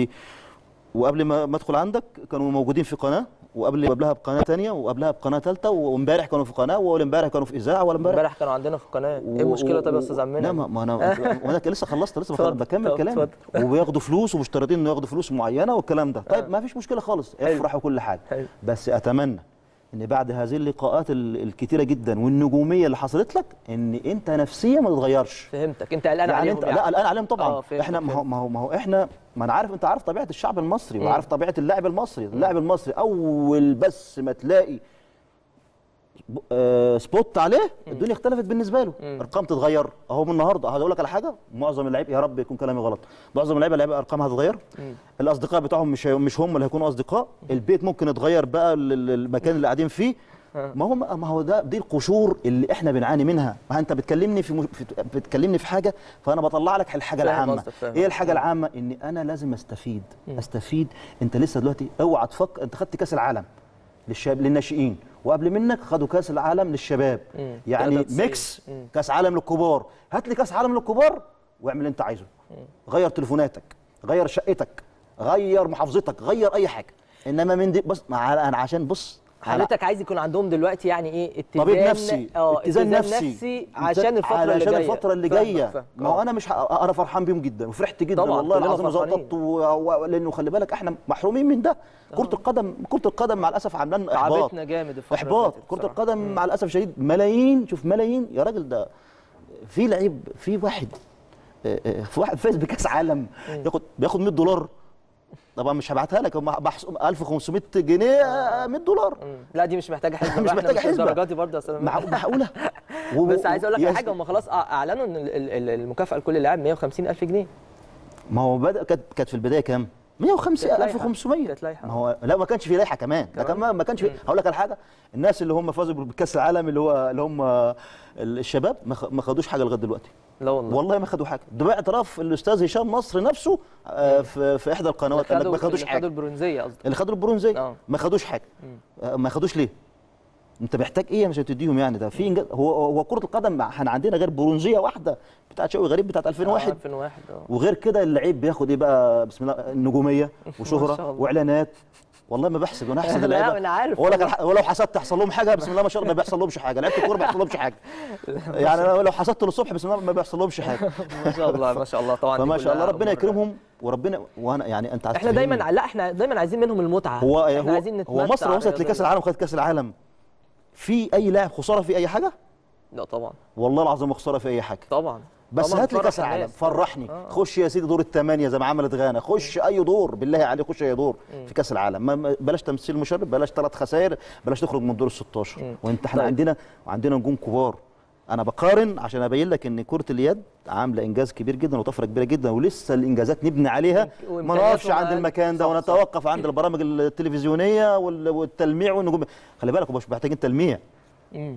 وقبل ما ادخل عندك كانوا موجودين في قناه، وقبل قبلها بقناه ثانيه، وقبلها بقناه ثالثه، وامبارح كانوا في قناه، واول امبارح كانوا في اذاعه، ولا امبارح كانوا عندنا في قناه. ايه المشكله؟ طب يا استاذ عمنا لا ما انا وانا لسه خلصت لسه بكمل كلامي. وبياخدوا فلوس ومشترطين انه ياخدوا فلوس معينه والكلام ده. طيب ما فيش مشكله خالص، افرح وكل حاجه، بس اتمنى ان بعد هذه اللقاءات الكتيره جدا والنجوميه اللي حصلت لك ان انت نفسيا ما تتغيرش. فهمتك. انت قلقان يعني عليهم؟ انت يعني لا قلقان عليهم طبعا. احنا ما هو ما هو ما هو احنا ما انا عارف، انت عارف طبيعه الشعب المصري وعارف طبيعه اللاعب المصري. اللاعب المصري اول بس ما تلاقي سبوت عليه الدنيا اختلفت بالنسبه له، ارقام تتغير. اهو من النهارده هقول لك على حاجه، معظم اللعيبه يا رب يكون كلامي غلط، معظم اللعيبه اللعيبه ارقامها هتتغير، الاصدقاء بتاعهم مش مش هم اللي هيكونوا اصدقاء، البيت ممكن يتغير بقى، المكان اللي قاعدين فيه. ما هو ما هو ده دي القشور اللي احنا بنعاني منها. ما انت بتكلمني في, مش... في بتكلمني في حاجه، فانا بطلع لك الحاجه العامه. ايه الحاجه العامه؟ ان انا لازم استفيد استفيد انت لسه دلوقتي اوعى تفكر. انت خدت كاس العالم للشباب للناشئين، وقبل منك خدوا كاس العالم للشباب. مم. يعني ميكس. مم. كاس عالم للكبار، هات لي كاس عالم للكبار واعمل اللي انت عايزه. مم. غير تليفوناتك، غير شقتك، غير محافظتك، غير اي حاجه. انما من دي بص انا عشان بص حضرتك عايز يكون عندهم دلوقتي يعني ايه اتزان، طبيب نفسي، اتزان نفسي. نفسي عشان الفتره اللي جايه عشان الفتره اللي جايه ما هو انا مش انا فرحان بيهم جدا وفرحت جدا والله العظيم زقطت و... لانه خلي بالك احنا محرومين من ده. كره القدم كره القدم مع الاسف عاملين احباط، تعبتنا جامد الفتره احباط كره القدم. مم. مع الاسف شديد ملايين، شوف ملايين يا راجل، ده في لعيب في واحد في واحد فاز بكاس عالم بياخد بياخد مية دولار. طبعا مش هبعتها لك، هم بحسب ألف وخمسمية جنيه مية دولار. لا دي مش محتاجه حسبه. مش محتاجه حسبه الدرجات دي برضه يا استاذ. معقوله؟ بس عايز اقول لك على حاجه، هم خلاص اعلنوا ان المكافاه لكل لاعب مية وخمسين ألف جنيه. ما هو بدا كانت في البدايه كام؟ مية وخمسين ألف وخمسمية. كانت لائحه. ما هو لا ما كانش في لائحه كمان، ده كمان ما كانش في. هقول لك على حاجه، الناس اللي هم فازوا بكاس العالم اللي هو اللي هم الشباب ما خدوش حاجه لغايه دلوقتي. لا والله والله ما خدوا حاجه. ده بقى اعتراف الاستاذ هشام مصر نفسه في في احدى القنوات قال لك ما خدوش حاجه. اللي خدوا البرونزيه قصدك؟ اللي خدوا البرونزيه ما خدوش حاجه. ما خدوش ليه؟ انت محتاج ايه مش هتديهم يعني؟ ده في انجاز. هو هو كره القدم احنا عندنا غير برونزيه واحده بتاعت شوقي غريب بتاعت ألفين وواحد. ألفين وواحد وغير كده اللعيب بياخد ايه بقى؟ بسم الله، النجوميه وشهره واعلانات والله ما بحسب انا احسب اللعيبه. انا عارف ولو حسبت تحصل لهم حاجه بسم الله ما شاء الله ما بيحصل لهمش حاجه، لعيبه الكوره ما بيحصل لهمش حاجه يعني لو حسبت للصبح بسم الله ما بيحصل لهمش حاجه. ما شاء الله ما شاء الله طبعا ما شاء الله ربنا يكرمهم وربنا. وانا يعني انت احنا دايما لا احنا دايما عايزين منهم المتعه. هو احنا عايزين نتمتع. هو مصر وصلت لكاس العالم وخدت كاس العالم في اي لاعب خساره في اي حاجه؟ لا طبعا والله العظيم خساره في اي حاجه طبعا، بس هات لي كاس العالم فرحني. آه. خش يا سيدي دور الثمانيه زي ما عملت غانا، خش اي دور بالله عليك خش اي دور. مم. في كاس العالم بلاش تمثيل مشرف، بلاش ثلاث خسائر، بلاش تخرج من دور الستاشر. مم. وانت احنا عندنا عندنا نجوم كبار. انا بقارن عشان ابين لك ان كره اليد عامله انجاز كبير جدا وطفره كبيره جدا ولسه الانجازات نبني عليها، ما نقفش عند المكان ده ونتوقف عند البرامج التلفزيونيه والتلميع والنجوم. خلي بالك هم مش محتاجين تلميع،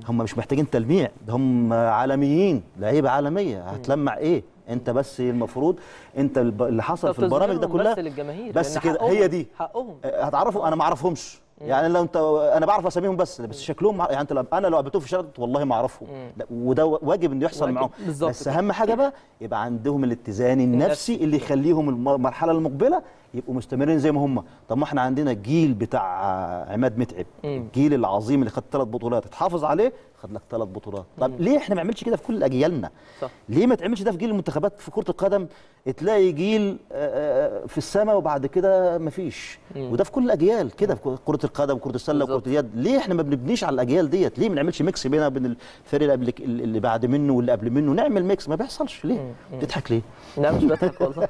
هم مش محتاجين تلميع، ده هم عالميين، لعيبه عالميه هتلمع ايه؟ انت بس المفروض انت اللي حصل في البرامج ده كلها بس للجماهير بس كده، هي دي حقهم هتعرفوا. انا ما اعرفهمش يعني لو انت انا بعرف اساميهم بس بس شكلهم يعني انت انا لو قابلتهم في الشارع والله ما اعرفهم، وده واجب انه يحصل معاهم. بس اهم حاجه بقى يبقى عندهم الاتزان النفسي اللي يخليهم المرحله المقبله يبقوا مستمرين زي ما هم. طب ما احنا عندنا الجيل بتاع عماد متعب، الجيل العظيم اللي خد ثلاث بطولات اتحافظ عليه، خد لك ثلاث بطولات. طب ليه احنا ما نعملش كده في كل اجيالنا؟ صح. ليه ما تعملش ده في جيل المنتخبات في كره القدم؟ تلاقي جيل في السماء وبعد كده ما فيش، وده في كل الاجيال كده، في كره القدم وكره السله وكره اليد. ليه احنا ما بنبنيش على الاجيال ديت؟ ليه ما نعملش ميكس بينها وبين الفريق اللي قبل اللي بعد منه واللي قبل منه؟ نعمل ميكس. ما بيحصلش ليه؟ بتضحك ليه؟ لا مش بضحك والله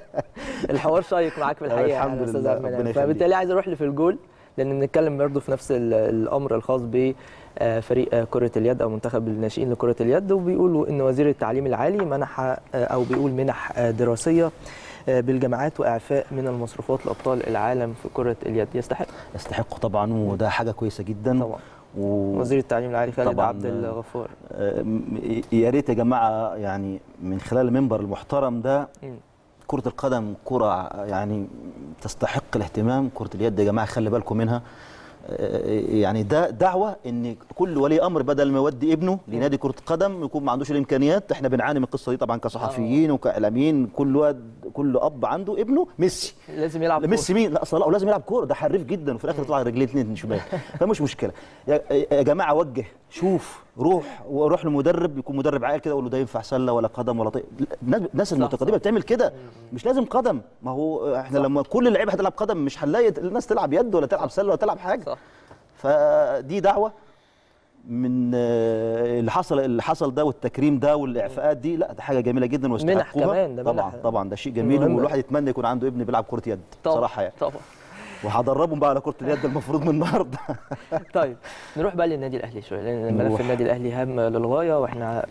الحوار شيق معاك في الحقيقه الحمد لله ربنا يخليك. فبالتالي عايز اروح في الجول لان بنتكلم برضه في نفس الامر الخاص بفريق كره اليد او منتخب الناشئين لكره اليد، وبيقولوا ان وزير التعليم العالي منح او بيقول منح دراسيه بالجامعات واعفاء من المصروفات لابطال العالم في كره اليد. يستحق يستحقوا طبعا، وده حاجه كويسه جدا طبعا. و... وزير التعليم العالي خالد عبد الغفار، يا ريت يا جماعه يعني من خلال المنبر المحترم ده م. كرة القدم كرة يعني تستحق الاهتمام، كرة اليد يا جماعة خلي بالكم منها. يعني ده دعوة ان كل ولي امر بدل ما يودي ابنه لنادي كرة القدم يكون ما عندوش الامكانيات. احنا بنعاني من القصة دي طبعا كصحفيين وكاعلاميين، كل واد كل اب عنده ابنه ميسي لازم يلعب كورة، ميسي مين؟ لا صلاح لازم يلعب كورة، ده حريف جدا وفي الاخر يطلع رجلين اتنين شباب فمش مشكلة يا جماعة. وجه شوف روح وروح لمدرب يكون مدرب عاقل كده، اقول له ده ينفع سله ولا قدم ولا طيب. الناس المتقدمه بتعمل كده، مش لازم قدم. ما هو احنا صح. لما كل اللعيبه هتلعب قدم مش هنلاقي الناس تلعب يد ولا تلعب سله ولا تلعب حاجه صح. فدي دعوه من اللي حصل اللي حصل ده والتكريم ده والاعفاءات دي، لا ده حاجه جميله جدا واستحقوها طبعا طبعا، ده شيء جميل والواحد يتمنى يكون عنده ابن بيلعب كره يد بصراحه يعني طبعا. وهدربهم بقى على كره اليد المفروض من النهارده طيب نروح بقى للنادي الاهلي شويه لان ملف النادي الاهلي هام للغايه، واحنا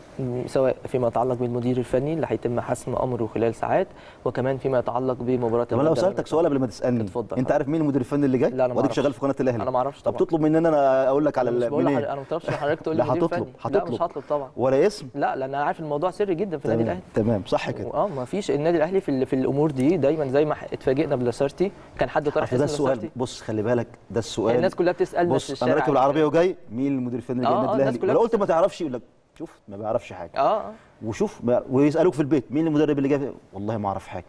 سواء فيما يتعلق بالمدير الفني اللي هيتم حسم امره خلال ساعات وكمان فيما يتعلق بمباراه. طب انا لو سالتك سؤال قبل ما تسالني اتفضل. انت عارف مين المدير الفني اللي جاي؟ لا انا ما اعرفش. شغال في قناه الاهلي انا ما اعرفش. طب تطلب مني ان انا اقول لك على مين؟ انا ما اعرفش حضرتك تقول لي مدير فني. لا مش هطلب طبعا ولا اسم. لا لان انا عارف الموضوع سري جدا في النادي الاهلي. تمام صح كده. اه ما فيش النادي الاهلي في الامور دي دايما زي ما اتفاجئنا بلاسارتي كان حد طرح السؤال. بص خلي بالك ده السؤال الناس كلها بتسال. بص انا راكب العربيه وجاي مين المدير الفني اللي جاي النادي الاهلي؟ لو قلت ما تعرفش يقول لك شوف ما بعرفش حاجه. اه وشوف ويسالوك في البيت مين المدرب اللي جاي؟ والله ما اعرف حاجه،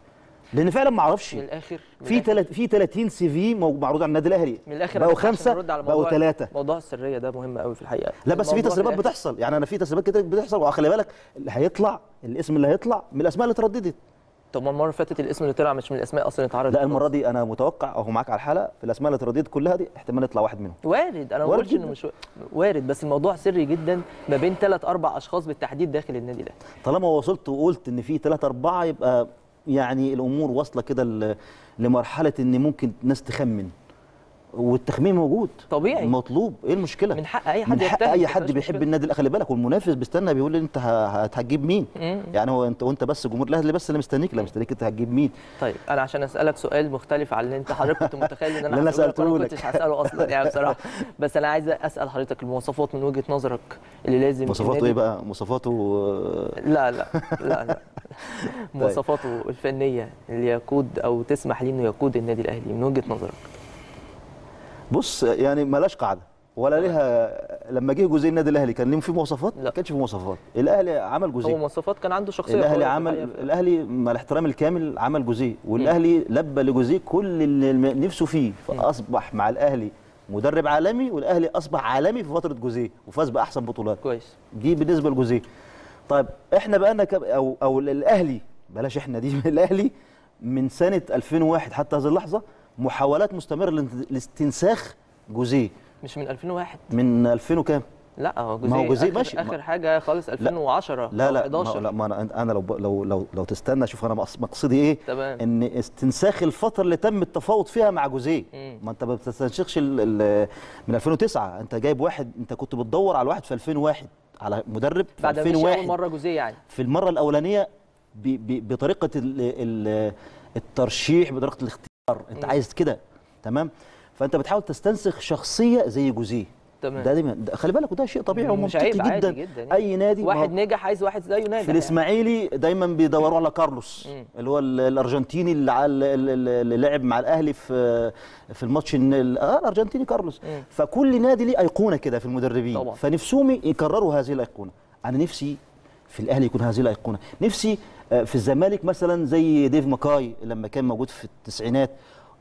لان فعلا ما اعرفش. من الاخر في في ثلاثين سي في معروض على النادي الاهلي، من الاخر بقوا خمسه بقوا ثلاثه. موضوع السريه ده مهم قوي في الحقيقه. لا بس في تسريبات بتحصل يعني انا في تسريبات كده بتحصل، وخلي بالك اللي هيطلع الاسم اللي هيطلع من الاسماء اللي اترددت. طب ما المره اللي فاتت الاسم اللي طلع مش من الاسماء اصلا اتعرض. لا المره دي انا متوقع اهو معاك على الحلقه في الاسماء اللي اترددت كلها دي احتمال يطلع واحد منهم. وارد انا ما بقولش انه مش وارد، بس الموضوع سري جدا ما بين ثلاث اربع اشخاص بالتحديد داخل النادي الاهلي. طالما وصلت وقلت ان في ثلاث اربعه يبقى يعني الامور واصله كده لمرحله ان ممكن ناس تخمن، والتخمين موجود طبيعي مطلوب. ايه المشكله؟ من حق اي حد من حق اي حد بيحب النادي الاهلي. خلي بالك والمنافس بيستنى بيقول لي انت هتجيب مين؟ مم. يعني هو انت وانت بس جمهور الاهلي بس اللي مستنيك. لا مستنيك انت هتجيب مين. طيب انا عشان اسالك سؤال مختلف عن اللي انت حضرتك كنت متخيل ان انا ما كنتش هساله اصلا يعني بصراحه. بس انا عايز اسال حضرتك المواصفات من وجهه نظرك اللي لازم مواصفاته ايه بقى؟ مواصفاته لا لا لا لا مواصفاته الفنيه اللي يقود او تسمح ليه انه يقود النادي الاهلي من وجهه نظرك. بص يعني ملاش قاعده ولا لها لما جه جوزيه النادي الاهلي كان ليه في مواصفات؟ ما كانش في مواصفات. الاهلي عمل جوزيه، هو مواصفات كان عنده شخصيه. الاهلي عمل الاهلي مع الاحترام الكامل عمل جوزيه، والاهلي لبى لجوزيه كل اللي نفسه فيه، فاصبح مع الاهلي مدرب عالمي، والاهلي اصبح عالمي في فتره جوزيه وفاز باحسن بطولات. كويس، دي بالنسبه لجوزيه. طيب احنا بقى لنا كب... او او الاهلي بلاش احنا دي الاهلي من سنه ألفين وواحد حتى هذه اللحظه محاولات مستمره لاستنساخ جوزيه. مش من ألفين وواحد، من ألفين وكام؟ لا هو جوزيه، ما هو جوزيه ماشي اخر حاجه خالص ألفين وعشرة. لا لا أو لا، ما انا انا لو لو لو, لو تستنى شوف انا مقصدي ايه. تمام. ان استنساخ الفتره اللي تم التفاوض فيها مع جوزيه، ما انت ما بتستنسخش من ألفين وتسعة. انت جايب واحد، انت كنت بتدور على واحد في ألفين وواحد، على مدرب في ألفين وواحد. اول مره جوزيه يعني في المره الاولانيه ب ب بطريقه ال الترشيح، بطريقه الاختيار، انت مم. عايز كده. تمام، فانت بتحاول تستنسخ شخصيه زي جوزيه. تمام، ده دايما خلي بالك، وده شيء طبيعي ومنطقي جدا. جدا اي نادي واحد ناجح عايز واحد زيه ناجح. في الاسماعيلي يعني دايما بيدوروا على كارلوس مم. اللي هو الارجنتيني اللي, اللي لعب مع الاهلي في في الماتش اه الارجنتيني كارلوس. مم. فكل نادي ليه ايقونه كده في المدربين طبعا. فنفسهم يكرروا هذه الايقونه. انا نفسي في الاهلي يكون هذه الايقونه، نفسي في الزمالك مثلا زي ديف ماكاي لما كان موجود في التسعينات،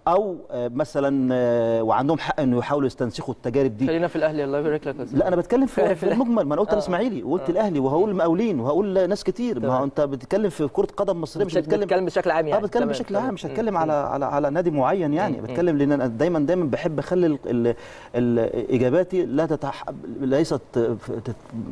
او مثلا وعندهم حق انه يحاولوا يستنسخوا التجارب دي. خلينا في الاهلي الله يبارك لك. لا انا بتكلم في, في المجمل، ما انا قلت الاسماعيلي وقلت الاهلي وهقول المقاولين وهقول ناس كتير. ما هو انت بتتكلم في كره قدم مصريه، مش بتتكلم بتتكلم بشكل عام يعني. اه بتكلم بشكل عام، مش هتكلم على على على نادي معين يعني. بتكلم لان انا دايما دايما بحب اخلي ال ال ال اجاباتي لا تتح... ليست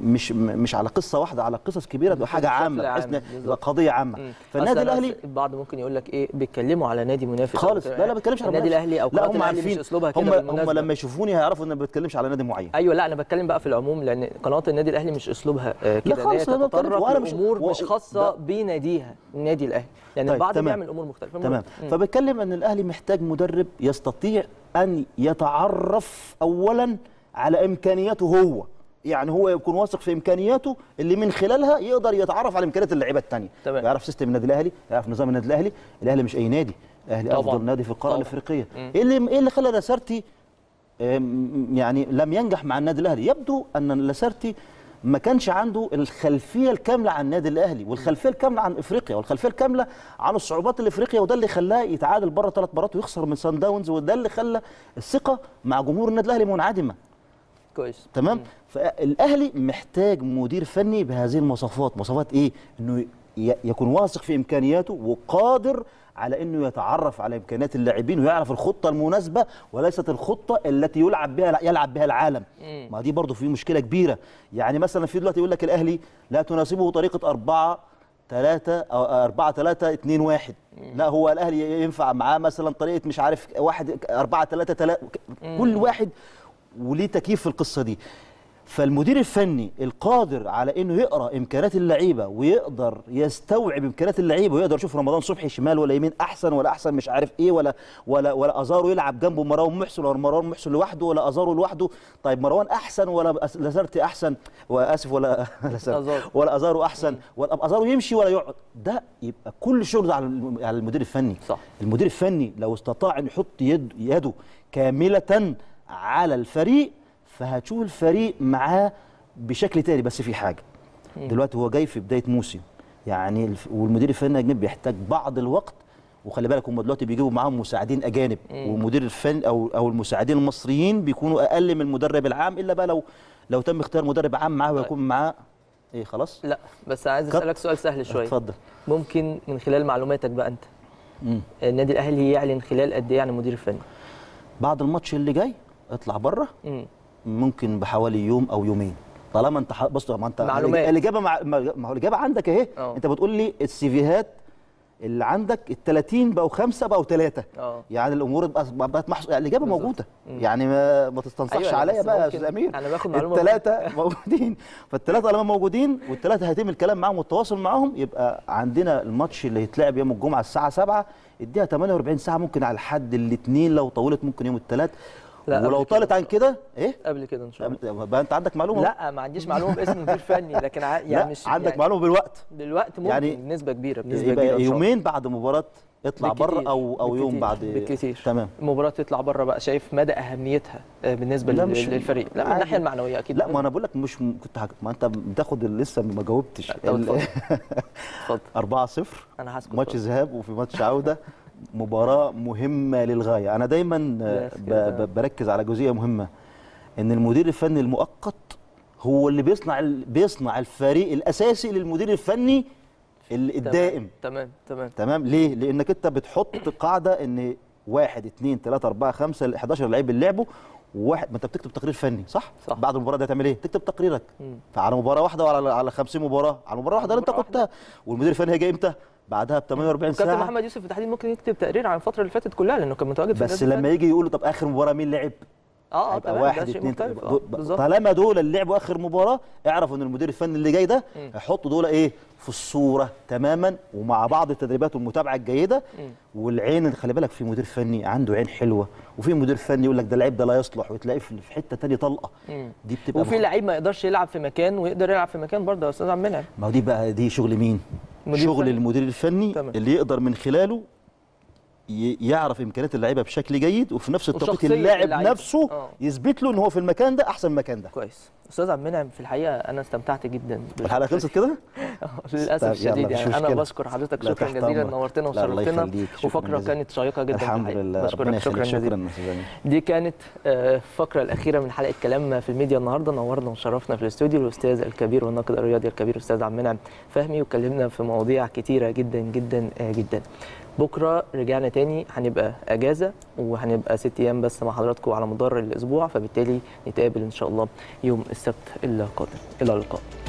مش مش على قصه واحده، على قصص كبيره، حاجه عامه بحيث تبقى قضيه عامه. فالنادي الاهلي البعض ممكن يقول لك ايه بيتكلموا على نادي منافس خالص. لا لا بتكلمش على النادي الاهلي او قناه الاهلي، مش اسلوبها كده. هم هم لما يشوفوني هيعرفوا ان انا ما بتكلمش على نادي معين. ايوه لا انا بتكلم بقى في العموم، لان قناه النادي الاهلي مش اسلوبها آه كده. لا خالص، انا بتطرق لامور مش, مش خاصه بناديها النادي الاهلي، لان يعني البعض بيعمل امور مختلفه. تمام، فبتكلم ان الاهلي محتاج مدرب يستطيع ان يتعرف اولا على امكانياته هو، يعني هو يكون واثق في امكانياته اللي من خلالها يقدر يتعرف على امكانيات اللعيبه الثانيه. يعرف سيستم النادي الاهلي، يعرف نظام النادي الاهلي. الاهلي مش اي نادي، الاهلي افضل نادي في القاره الافريقيه. ايه اللي ايه اللي خلى لاسارتي يعني لم ينجح مع النادي الاهلي؟ يبدو ان لاسارتي ما كانش عنده الخلفيه الكامله عن النادي الاهلي، والخلفيه الكامله عن افريقيا، والخلفيه الكامله عن الصعوبات الافريقيه، وده اللي خلاه يتعادل بره ثلاث مرات ويخسر من سان داونز، وده اللي خلى الثقه مع جمهور النادي الاهلي منعدمه. كويس، تمام. فالاهلي محتاج مدير فني بهذه المواصفات. مواصفات ايه؟ انه يكون واثق في امكانياته وقادر على انه يتعرف على امكانيات اللاعبين ويعرف الخطه المناسبه، وليست الخطه التي يلعب بها يلعب بها العالم. مم. ما دي برضه في مشكله كبيره. يعني مثلا في دلوقتي يقول لك الاهلي لا تناسبه طريقه أربعة ثلاثة او أربعة ثلاثة اثنين واحد. لا هو الاهلي ينفع معاه مثلا طريقه مش عارف واحد أربعة ثلاثة ثلاثة. كل واحد وليه تكييف في القصه دي. فالمدير الفني القادر على انه يقرا امكانيات اللعيبه ويقدر يستوعب امكانيات اللعيبه ويقدر يشوف رمضان صبحي شمال ولا يمين احسن ولا احسن مش عارف ايه، ولا ولا ولا ازارو يلعب جنبه مروان محسن، ولا مروان محسن لوحده، ولا ازارو لوحده. طيب مروان احسن ولا لاسارتي احسن؟ واسف ولا ولا ازارو احسن ولا ازارو يمشي ولا يقعد؟ ده يبقى كل شغل ده على المدير الفني. صح. المدير الفني لو استطاع ان يحط يده يده كامله على الفريق، فهتشوف الفريق معاه بشكل تاني. بس في حاجه دلوقتي هو جاي في بدايه موسم يعني، والمدير الفني الاجنبي بيحتاج بعض الوقت. وخلي بالك هم دلوقتي بيجيبوا معاهم مساعدين اجانب، والمدير الفني او او المساعدين المصريين بيكونوا اقل من المدرب العام، الا بقى لو لو تم اختيار مدرب عام معاه ويكون معاه ايه. خلاص لا بس عايز اسالك سؤال سهل شويه. اتفضل. ممكن من خلال معلوماتك بقى انت مم. النادي الاهلي يعلن خلال قد ايه عن المدير الفني؟ بعد الماتش اللي جاي اطلع بره، ممكن بحوالي يوم او يومين. طالما انت ح... بص ما انت معلومات. الاجابه مع... ما هو الاجابه عندك اهي. انت بتقول لي السيفيهات اللي عندك ال ثلاثين بقوا خمسة بقوا ثلاثة. يعني الامور بقت محص... الاجابه بالزبط. موجوده. مم. يعني ما, ما تستنصحش أيوة عليا بقى يا استاذ امير. انا باخد معلومه الثلاثه موجودين. فالثلاثه لما موجودين والثلاثه هيتم الكلام معاهم والتواصل معاهم، يبقى عندنا الماتش اللي هيتلعب يوم الجمعه الساعه سبعة، اديها ثمانية وأربعين ساعه، ممكن على حد الاثنين لو طولت ممكن يوم الثلاث. لا ولو طالت عن كده ايه قبل كده ان شاء الله. بقى انت عندك معلومه؟ لا ما عنديش معلومه باسم مدير فني لكن ع... يعني مش عندك يعني معلومه بالوقت بالوقت ممكن يعني بنسبه كبيره بنسبه كبيره يبقى يومين بعد مباراه اطلع بره او او يوم بعد بالكتير. تمام المباراه تطلع بره بقى شايف مدى اهميتها بالنسبه لا للفريق لا من الناحيه المعنويه اكيد لا ما انا بقول لك مش م... كنت حاجة. ما انت بتاخد لسه ما جاوبتش اتفضل اتفضل أربعة صفر ماتش ذهاب وفي ماتش عوده مباراه مهمه للغايه. انا دايما ب... بركز على جزئيه مهمه ان المدير الفني المؤقت هو اللي بيصنع ال... بيصنع الفريق الاساسي للمدير الفني الدائم. تمام تمام تمام. ليه؟ لانك انت بتحط قاعده ان واحد اثنين ثلاثة أربعة خمسة أحد عشر لعيب اللي لعبوا وواحد ما انت بتكتب تقرير فني صح؟ صح. بعد المباراه دي هتعمل ايه؟ تكتب تقريرك مم. فعلى مباراه واحده وعلى على خمسين مباراه على مباراه واحده اللي انت قلتها والمدير الفني هيجي امتى؟ بعدها ب ثمانية وأربعين ساعه. كابتن محمد يوسف بالتحديد ممكن يكتب تقرير عن الفتره اللي فاتت كلها لانه كان متواجد في بس لما يجي يقول له طب اخر مباراه مين لعب؟ اه اه واحد اثنين طالما دول اللي لعبوا اخر مباراه اعرف ان المدير الفني اللي جاي ده هيحطوا دول ايه في الصوره تماما ومع بعض التدريبات والمتابعه الجيده والعين. خلي بالك في مدير فني عنده عين حلوه وفي مدير فني يقول لك ده اللعيب ده لا يصلح وتلاقيه في حته ثانيه طلقه دي بتبقى وفي لعيب ما يقدرش يلعب في مكان ويقدر يلعب في مكان برضه يا استاذ عبد المنعم. ما هو دي بقى دي شغل مين؟ شغل المدير الفني اللي يقدر من خلاله يعرف امكانيات اللعيبه بشكل جيد وفي نفس التوقيت اللاعب نفسه آه. يثبت له ان هو في المكان ده احسن مكان ده. كويس استاذ عبد المنعم في الحقيقه انا استمتعت جدا. الحلقه خلصت كده؟ للاسف الشديد يعني انا بشكر حضرتك شكرا جزيلا نورتنا وشرفتنا وفقره كانت شيقه جدا الحمد لله. بشكرك شكرا جزيلا. دي كانت الفقره الاخيره من حلقه كلام في الميديا النهارده. نورنا وشرفنا في الاستوديو الاستاذ الكبير والناقد الرياضي الكبير الاستاذ عبد المنعم فهمي وكلمنا في مواضيع كثيره جدا جدا جدا. بكره رجعنا تاني هنبقى اجازه وهنبقى ست ايام بس مع حضراتكم على مدار الاسبوع فبالتالي نتقابل ان شاء الله يوم السبت القادم. الى اللقاء.